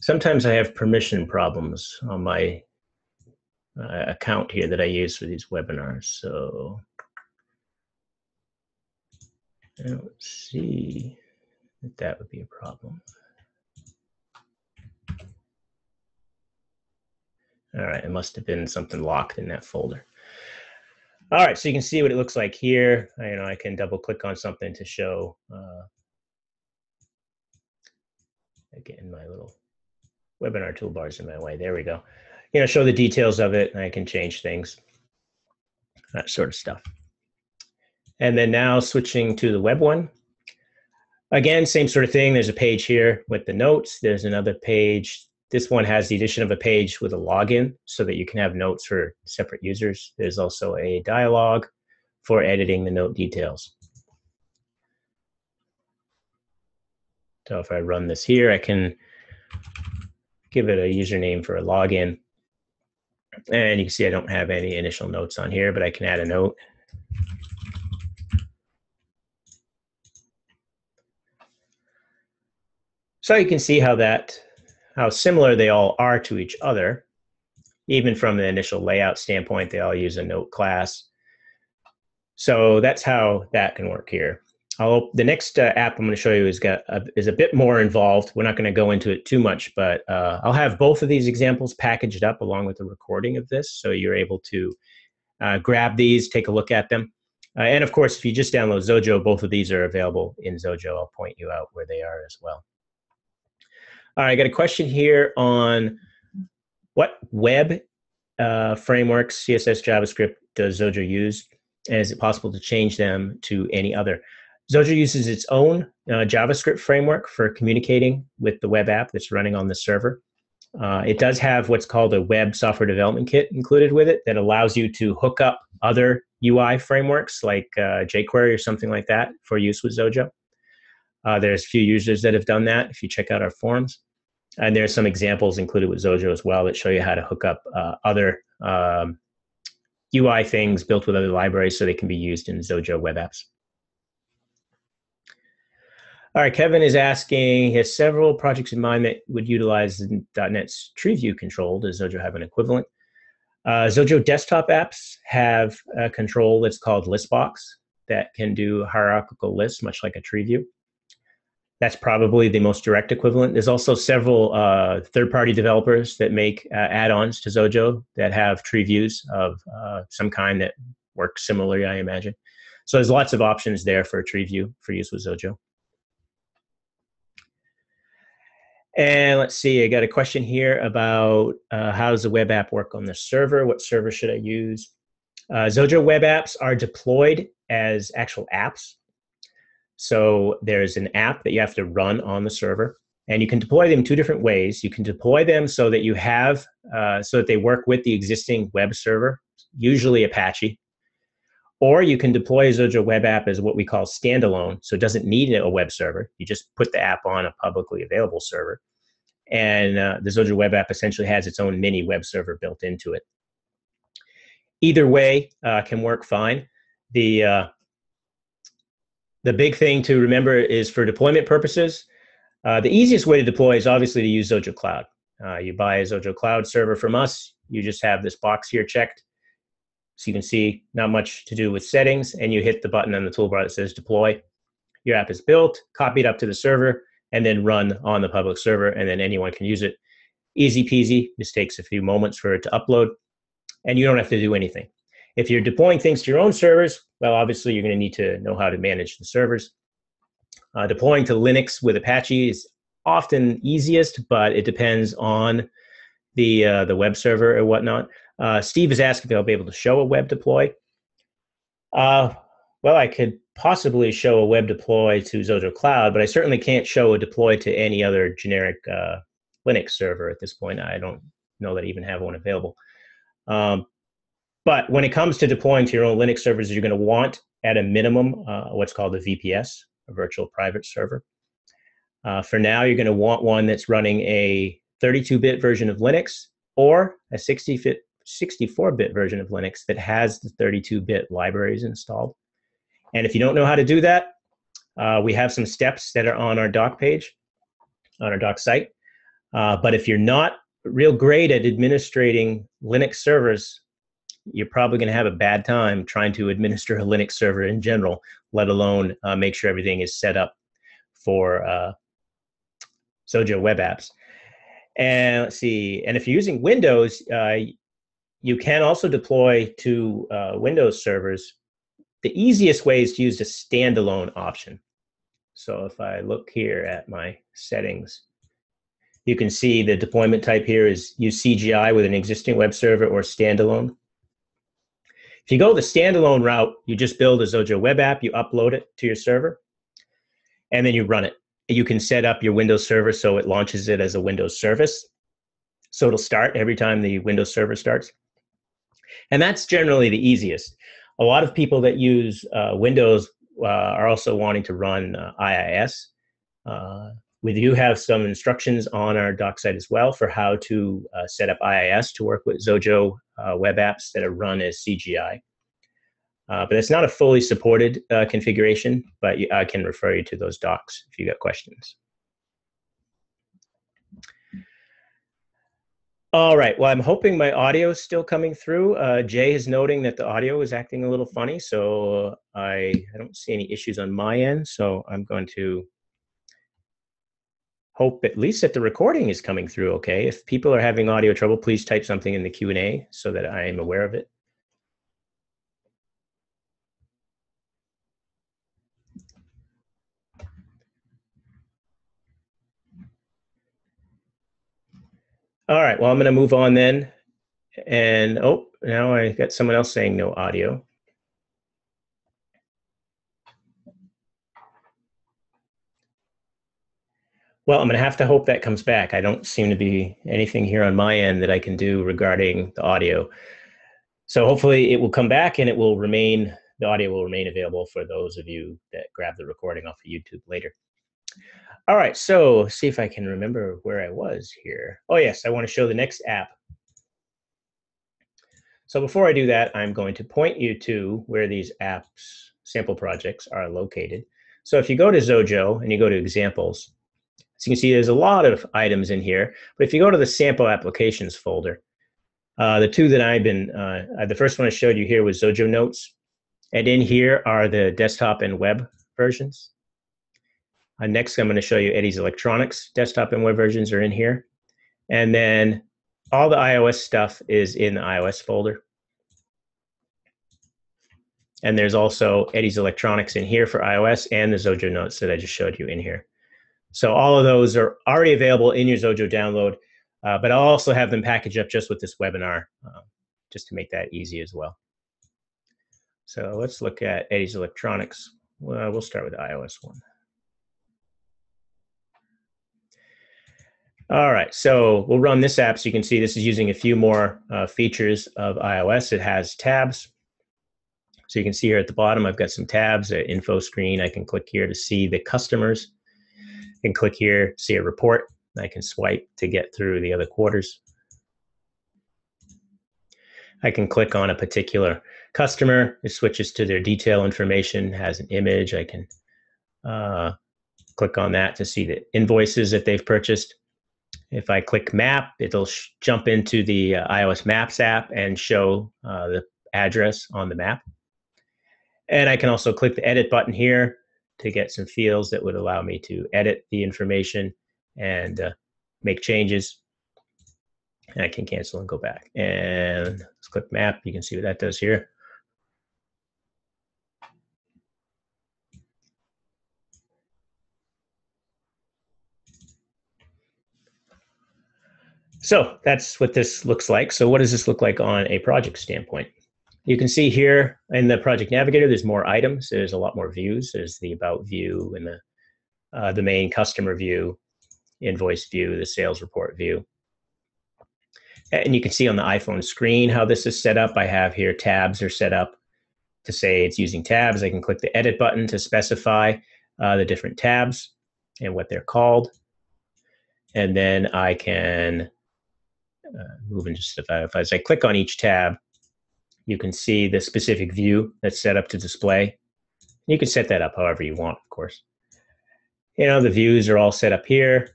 Sometimes I have permission problems on my uh, account here that I use for these webinars. So I don't see that that would be a problem. All right, it must have been something locked in that folder. All right, so you can see what it looks like here. I, you know, I can double click on something to show, uh, again, my little webinar toolbar's in my way. There we go. You know, show the details of it, and I can change things, that sort of stuff. And then now switching to the web one. Again, same sort of thing. There's a page here with the notes. There's another page. This one has the addition of a page with a login so that you can have notes for separate users. There's also a dialog for editing the note details. So if I run this here, I can give it a username for a login. And you can see I don't have any initial notes on here, but I can add a note. So you can see how that, how similar they all are to each other. Even from the initial layout standpoint, they all use a note class. So that's how that can work here. I'll, the next uh, app I'm going to show you is, got a, is a bit more involved. We're not going to go into it too much, but uh, I'll have both of these examples packaged up along with the recording of this, so you're able to uh, grab these, take a look at them. Uh, and of course, if you just download Xojo, both of these are available in Xojo. I'll point you out where they are as well. All right, I got a question here on what web uh, frameworks, C S S, JavaScript, does Xojo use, and is it possible to change them to any other? Xojo uses its own uh, JavaScript framework for communicating with the web app that's running on the server. Uh, it does have what's called a web software development kit included with it that allows you to hook up other U I frameworks like uh, jQuery or something like that for use with Xojo. Uh, there's a few users that have done that if you check out our forums. And there's some examples included with Xojo as well that show you how to hook up uh, other um, U I things built with other libraries so they can be used in Xojo web apps. All right, Kevin is asking, he has several projects in mind that would utilize dot net's tree view control. Does Xojo have an equivalent? Uh, Xojo desktop apps have a control that's called listbox that can do hierarchical lists, much like a tree view. That's probably the most direct equivalent. There's also several uh, third-party developers that make uh, add-ons to Xojo that have tree views of uh, some kind that work similarly, I imagine. So there's lots of options there for a tree view for use with Xojo. And let's see, I got a question here about uh, how does the web app work on the server? What server should I use? Uh, Xojo web apps are deployed as actual apps. So there's an app that you have to run on the server, and you can deploy them two different ways. You can deploy them so that you have, uh, so that they work with the existing web server, usually Apache. Or you can deploy a Xojo web app as what we call standalone, so it doesn't need a web server. You just put the app on a publicly available server. And uh, the Xojo web app essentially has its own mini web server built into it. Either way uh, can work fine. The, uh, the big thing to remember is for deployment purposes, uh, the easiest way to deploy is obviously to use Xojo Cloud. Uh, you buy a Xojo Cloud server from us, you just have this box here checked. So you can see not much to do with settings, and you hit the button on the toolbar that says deploy. Your app is built, copied up to the server, and then run on the public server, and then anyone can use it. Easy peasy, just takes a few moments for it to upload, and you don't have to do anything. If you're deploying things to your own servers, well, obviously you're gonna need to know how to manage the servers. Uh, deploying to Linux with Apache is often easiest, but it depends on the, uh, the web server or whatnot. Uh, Steve is asking if I'll be able to show a web deploy. Uh, well, I could possibly show a web deploy to Xojo Cloud, but I certainly can't show a deploy to any other generic uh, Linux server at this point. I don't know that I even have one available. Um, but when it comes to deploying to your own Linux servers, you're going to want, at a minimum, uh, what's called a V P S, a virtual private server. Uh, for now, you're going to want one that's running a thirty-two bit version of Linux or a sixty-four bit version of Linux that has the thirty-two bit libraries installed. And if you don't know how to do that, uh, we have some steps that are on our doc page, on our doc site. Uh, but if you're not real great at administrating Linux servers, you're probably going to have a bad time trying to administer a Linux server in general, let alone uh, make sure everything is set up for uh, Xojo web apps. And let's see, and if you're using Windows, uh, you can also deploy to uh, Windows servers. The easiest way is to use the standalone option. So if I look here at my settings, you can see the deployment type here is use C G I with an existing web server or standalone. If you go the standalone route, you just build a Xojo web app, you upload it to your server, and then you run it. You can set up your Windows server so it launches it as a Windows service. So it'll start every time the Windows server starts. And that's generally the easiest. A lot of people that use uh, Windows uh, are also wanting to run uh, I I S. Uh, we do have some instructions on our doc site as well for how to uh, set up I I S to work with Xojo uh, web apps that are run as C G I. Uh, but it's not a fully supported uh, configuration, but I can refer you to those docs if you've got questions. All right, well, I'm hoping my audio is still coming through. Uh, Jay is noting that the audio is acting a little funny, so I, I don't see any issues on my end, so I'm going to hope at least that the recording is coming through okay. If people are having audio trouble, please type something in the Q and A so that I am aware of it. All right, well, I'm going to move on then. And oh, now I got someone else saying no audio. Well, I'm going to have to hope that comes back. I don't seem to be anything here on my end that I can do regarding the audio. So hopefully it will come back and it will remain, the audio will remain available for those of you that grab the recording off of YouTube later. All right, so see if I can remember where I was here. Oh yes, I want to show the next app. So before I do that, I'm going to point you to where these apps, sample projects, are located. So if you go to Xojo and you go to examples, as you can see, there's a lot of items in here. But if you go to the sample applications folder, uh, the two that I've been, uh, the first one I showed you here was Xojo Notes. And in here are the desktop and web versions. Uh, next, I'm going to show you Eddie's Electronics. Desktop and web versions are in here. And then all the iOS stuff is in the iOS folder. And there's also Eddie's Electronics in here for iOS and the Xojo Notes that I just showed you in here. So all of those are already available in your Xojo download, uh, but I'll also have them packaged up just with this webinar, uh, just to make that easy as well. So let's look at Eddie's Electronics. Well, we'll start with the iOS one. All right, so we'll run this app. So you can see this is using a few more uh, features of iOS. It has tabs. So you can see here at the bottom, I've got some tabs, an info screen. I can click here to see the customers. I can click here, see a report. I can swipe to get through the other quarters. I can click on a particular customer. It switches to their detail information, has an image. I can uh, click on that to see the invoices that they've purchased. If I click map, it'll sh jump into the uh, iOS Maps app and show uh, the address on the map. And I can also click the edit button here to get some fields that would allow me to edit the information and uh, make changes. And I can cancel and go back. And let's click map. You can see what that does here. So that's what this looks like. So what does this look like on a project standpoint? You can see here in the project navigator, there's more items. There's a lot more views. There's the about view and the, uh, the main customer view, invoice view, the sales report view. And you can see on the iPhone screen how this is set up. I have here tabs are set up to say it's using tabs. I can click the edit button to specify uh, the different tabs and what they're called. And then I can uh, move into stuff. As I click on each tab, you can see the specific view that's set up to display. You can set that up however you want, of course. You know, the views are all set up here.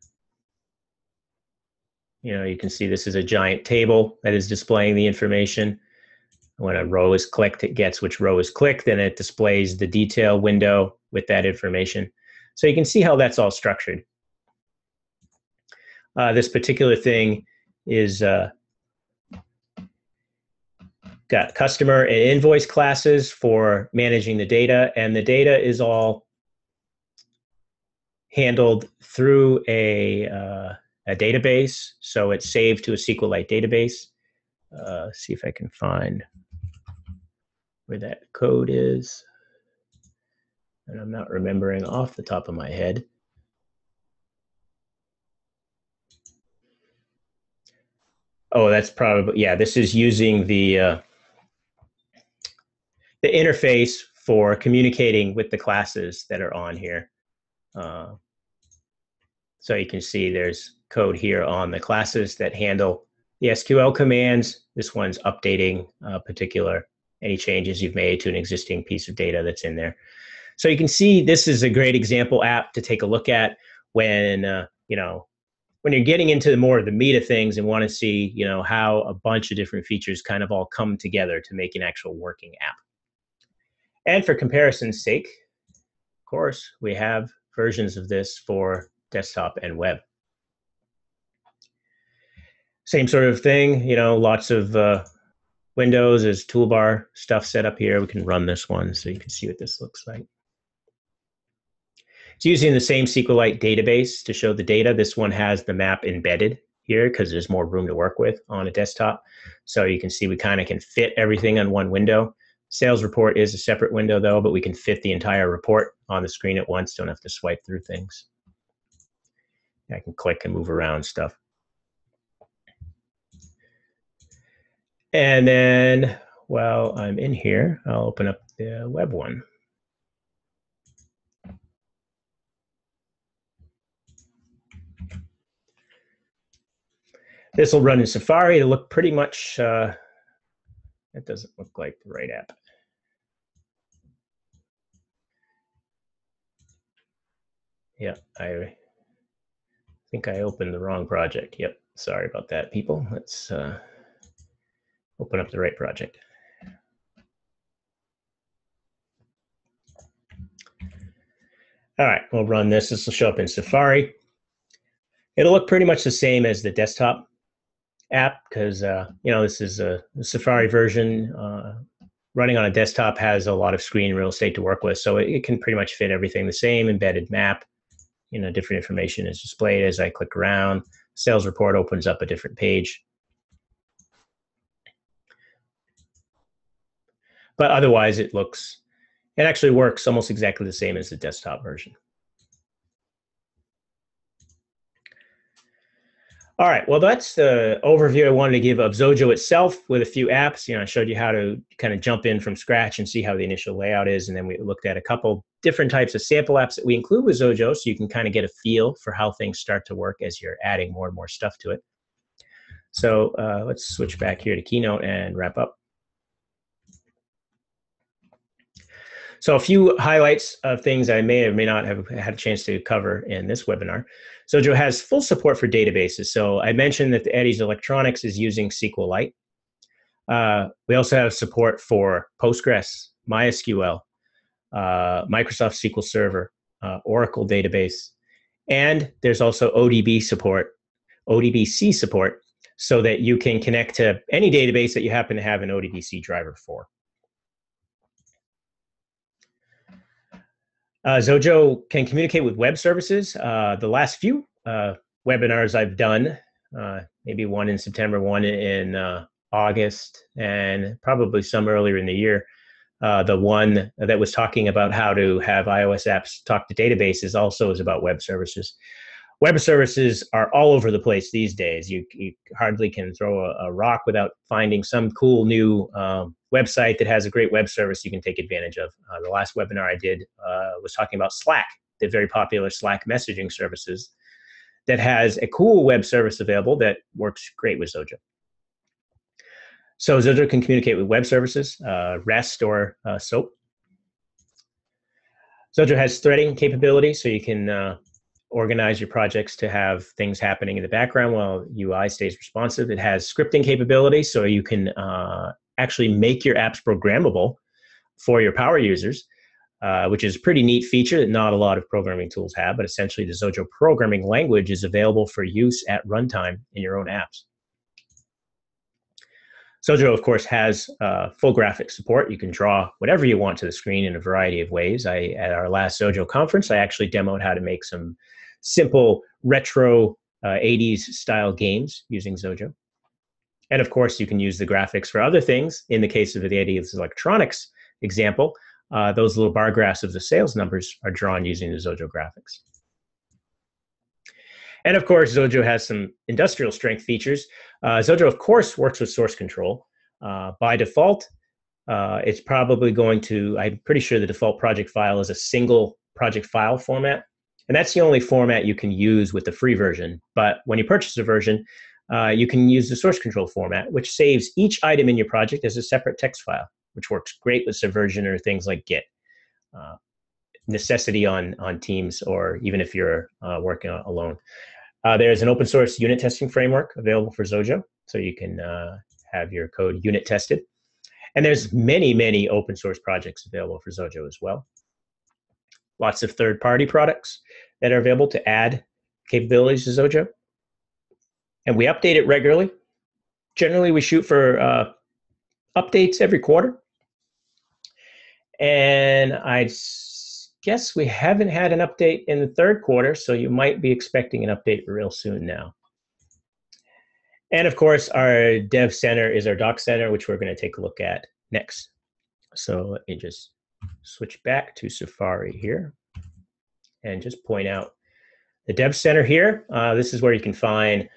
You know, you can see this is a giant table that is displaying the information. When a row is clicked, it gets which row is clicked, then it displays the detail window with that information. So you can see how that's all structured. Uh, this particular thing is uh, got customer and invoice classes for managing the data, and the data is all handled through a uh, a database, so it's saved to a SQLite database. Uh, see if I can find where that code is. And I'm not remembering off the top of my head. Oh, that's probably, yeah, this is using the, uh, the interface for communicating with the classes that are on here. Uh, so you can see there's code here on the classes that handle the S Q L commands. This one's updating uh, particular any changes you've made to an existing piece of data that's in there. So you can see this is a great example app to take a look at when uh, you know when you're getting into the more of the meat of things and want to see you know how a bunch of different features kind of all come together to make an actual working app. And for comparison's sake, of course, we have versions of this for desktop and web. Same sort of thing, you know, lots of uh, windows. There's toolbar stuff set up here. We can run this one so you can see what this looks like. It's using the same SQLite database to show the data. This one has the map embedded here because there's more room to work with on a desktop. So you can see we kind of can fit everything on one window. Sales report is a separate window though, but we can fit the entire report on the screen at once. Don't have to swipe through things. I can click and move around stuff. And then while I'm in here, I'll open up the web one. This will run in Safari. It'll look pretty much, uh, it doesn't look like the right app. Yeah, I think I opened the wrong project. Yep, sorry about that, people. Let's uh, open up the right project. All right, we'll run this. This will show up in Safari. It'll look pretty much the same as the desktop app because uh, you know this is a Safari version. Uh, running on a desktop has a lot of screen real estate to work with, so it, it can pretty much fit everything the same. Embedded map. you know, different information is displayed as I click around. Sales report opens up a different page. But otherwise, it looks, it actually works almost exactly the same as the desktop version. All right, well, that's the overview I wanted to give of Xojo itself with a few apps. You know, I showed you how to kind of jump in from scratch and see how the initial layout is, and then we looked at a couple different types of sample apps that we include with Xojo, so you can kind of get a feel for how things start to work as you're adding more and more stuff to it. So uh, let's switch back here to Keynote and wrap up. So a few highlights of things I may or may not have had a chance to cover in this webinar. Xojo has full support for databases. So I mentioned that the Eddie's Electronics is using SQLite. Uh, we also have support for Postgres, MySQL, uh, Microsoft S Q L Server, uh, Oracle database, and there's also O D B support, O D B C support, so that you can connect to any database that you happen to have an O D B C driver for. Uh, Xojo can communicate with web services. Uh, the last few uh, webinars I've done, uh, maybe one in September, one in uh, August, and probably some earlier in the year, uh, the one that was talking about how to have iOS apps talk to databases also is about web services. Web services are all over the place these days. You, you hardly can throw a, a rock without finding some cool new um, website that has a great web service you can take advantage of. Uh, the last webinar I did uh, was talking about Slack, the very popular Slack messaging services that has a cool web service available that works great with Xojo. So Xojo can communicate with web services, uh, REST or uh, SOAP. Xojo has threading capability, so you can uh, organize your projects to have things happening in the background while U I stays responsive. It has scripting capability, so you can uh, actually make your apps programmable for your power users, uh, which is a pretty neat feature that not a lot of programming tools have, but essentially the Xojo programming language is available for use at runtime in your own apps. Xojo, of course, has uh, full graphic support. You can draw whatever you want to the screen in a variety of ways. I, at our last Xojo conference, I actually demoed how to make some simple retro uh, eighties style games using Xojo. And of course, you can use the graphics for other things. In the case of the Eddie's Electronics example, uh, those little bar graphs of the sales numbers are drawn using the Xojo graphics. And of course, Xojo has some industrial strength features. Uh, Xojo, of course, works with source control. Uh, by default, uh, it's probably going to, I'm pretty sure the default project file is a single project file format. And that's the only format you can use with the free version. But when you purchase a version, uh, you can use the source control format, which saves each item in your project as a separate text file, which works great with Subversion or things like Git. Uh, necessity on, on Teams, or even if you're uh, working alone. Uh, there's an open source unit testing framework available for Xojo, so you can uh, have your code unit tested. And there's many, many open source projects available for Xojo as well. Lots of third-party products that are available to add capabilities to Xojo. And we update it regularly. Generally, we shoot for uh, updates every quarter. And I guess we haven't had an update in the third quarter, so you might be expecting an update real soon now. And of course, our Dev Center is our Doc Center, which we're going to take a look at next. So let me just switch back to Safari here and just point out the Dev Center here. Uh, this is where you can find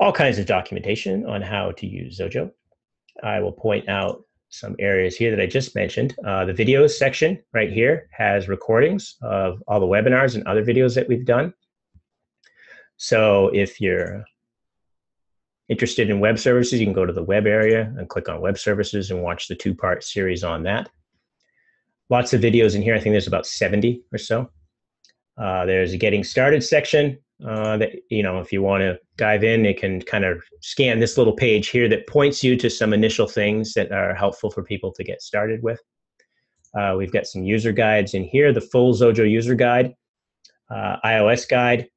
all kinds of documentation on how to use Xojo. I will point out some areas here that I just mentioned. Uh, the videos section right here has recordings of all the webinars and other videos that we've done. So if you're interested in web services, you can go to the web area and click on web services and watch the two-part series on that. Lots of videos in here. I think there's about seventy or so. Uh, there's a getting started section uh, that, you know, if you want to dive in, it can kind of scan this little page here that points you to some initial things that are helpful for people to get started with. Uh, we've got some user guides in here, the full Xojo user guide, uh, iOS guide,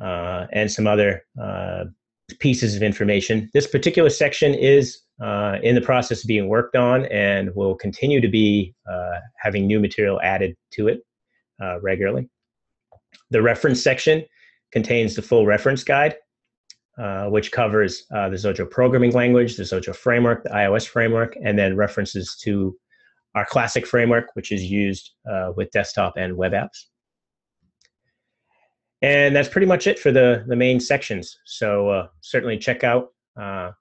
uh, and some other uh, pieces of information. This particular section is uh, in the process of being worked on and will continue to be uh, having new material added to it uh, regularly. The reference section contains the full reference guide, uh, which covers uh, the Xojo programming language, the Xojo framework, the iOS framework, and then references to our classic framework, which is used uh, with desktop and web apps. And that's pretty much it for the, the main sections. So uh, certainly check out uh,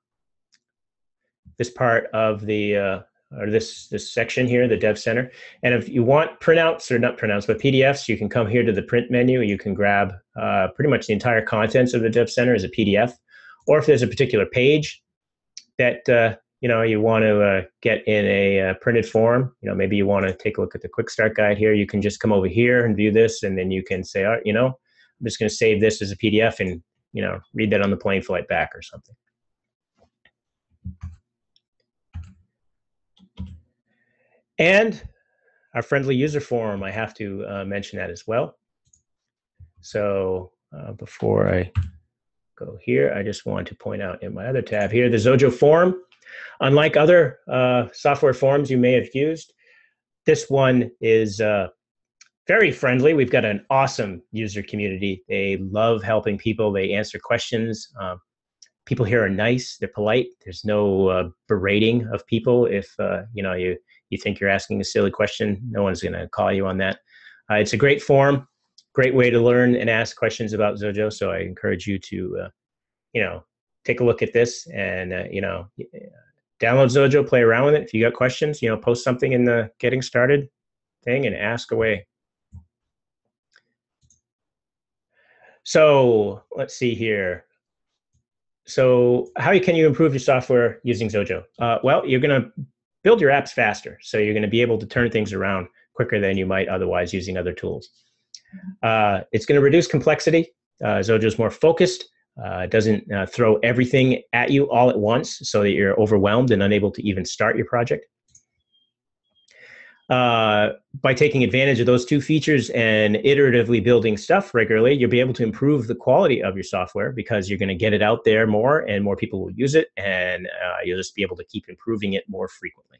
this part of the, uh, or this, this section here, the Dev Center. And if you want printouts, or not printouts, but P D Fs, you can come here to the print menu. You can grab uh, pretty much the entire contents of the Dev Center as a P D F. Or if there's a particular page that uh, you know, you want to uh, get in a uh, printed form, you know, maybe you want to take a look at the Quick Start Guide here, you can just come over here and view this, and then you can say, all right, you know, I'm just going to save this as a P D F and, you know, read that on the plane flight back or something. And our friendly user forum, I have to uh, mention that as well. So uh, before I go here, I just want to point out in my other tab here, the Xojo forum. Unlike other uh, software forums you may have used, this one is uh, very friendly. We've got an awesome user community. They love helping people. They answer questions. Um, people here are nice. They're polite. There's no uh, berating of people. If uh, you know you. You think you're asking a silly question, no one's going to call you on that. Uh, it's a great forum, great way to learn and ask questions about Xojo. So I encourage you to, uh, you know, take a look at this and, uh, you know, download Xojo, play around with it. If you got questions, you know, post something in the Getting Started thing and ask away. So let's see here. So how can you improve your software using Xojo? Uh, well, you're going to build your apps faster, so you're going to be able to turn things around quicker than you might otherwise using other tools. Uh, it's going to reduce complexity. Uh, Xojo is more focused. Uh, it doesn't uh, throw everything at you all at once so that you're overwhelmed and unable to even start your project. Uh, by taking advantage of those two features and iteratively building stuff regularly, you'll be able to improve the quality of your software because you're going to get it out there more and more people will use it, and uh, you'll just be able to keep improving it more frequently.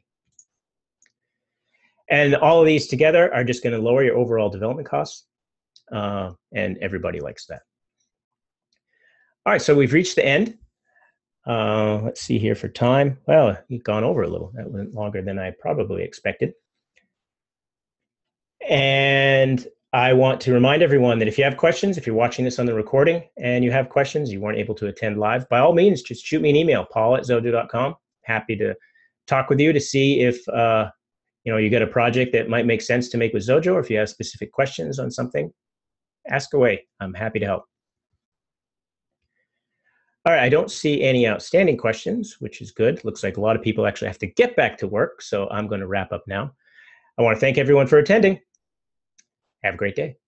And all of these together are just going to lower your overall development costs, uh, and everybody likes that. All right, so we've reached the end. Uh, let's see here for time. Well, we've gone over a little. That went longer than I probably expected. And I want to remind everyone that if you have questions, if you're watching this on the recording and you have questions, you weren't able to attend live, by all means, just shoot me an email, paul at xojo dot com. Happy to talk with you to see if uh, you know, you got a project that might make sense to make with Xojo, or if you have specific questions on something, ask away. I'm happy to help. All right, I don't see any outstanding questions, which is good. Looks like a lot of people actually have to get back to work, so I'm going to wrap up now. I want to thank everyone for attending. Have a great day.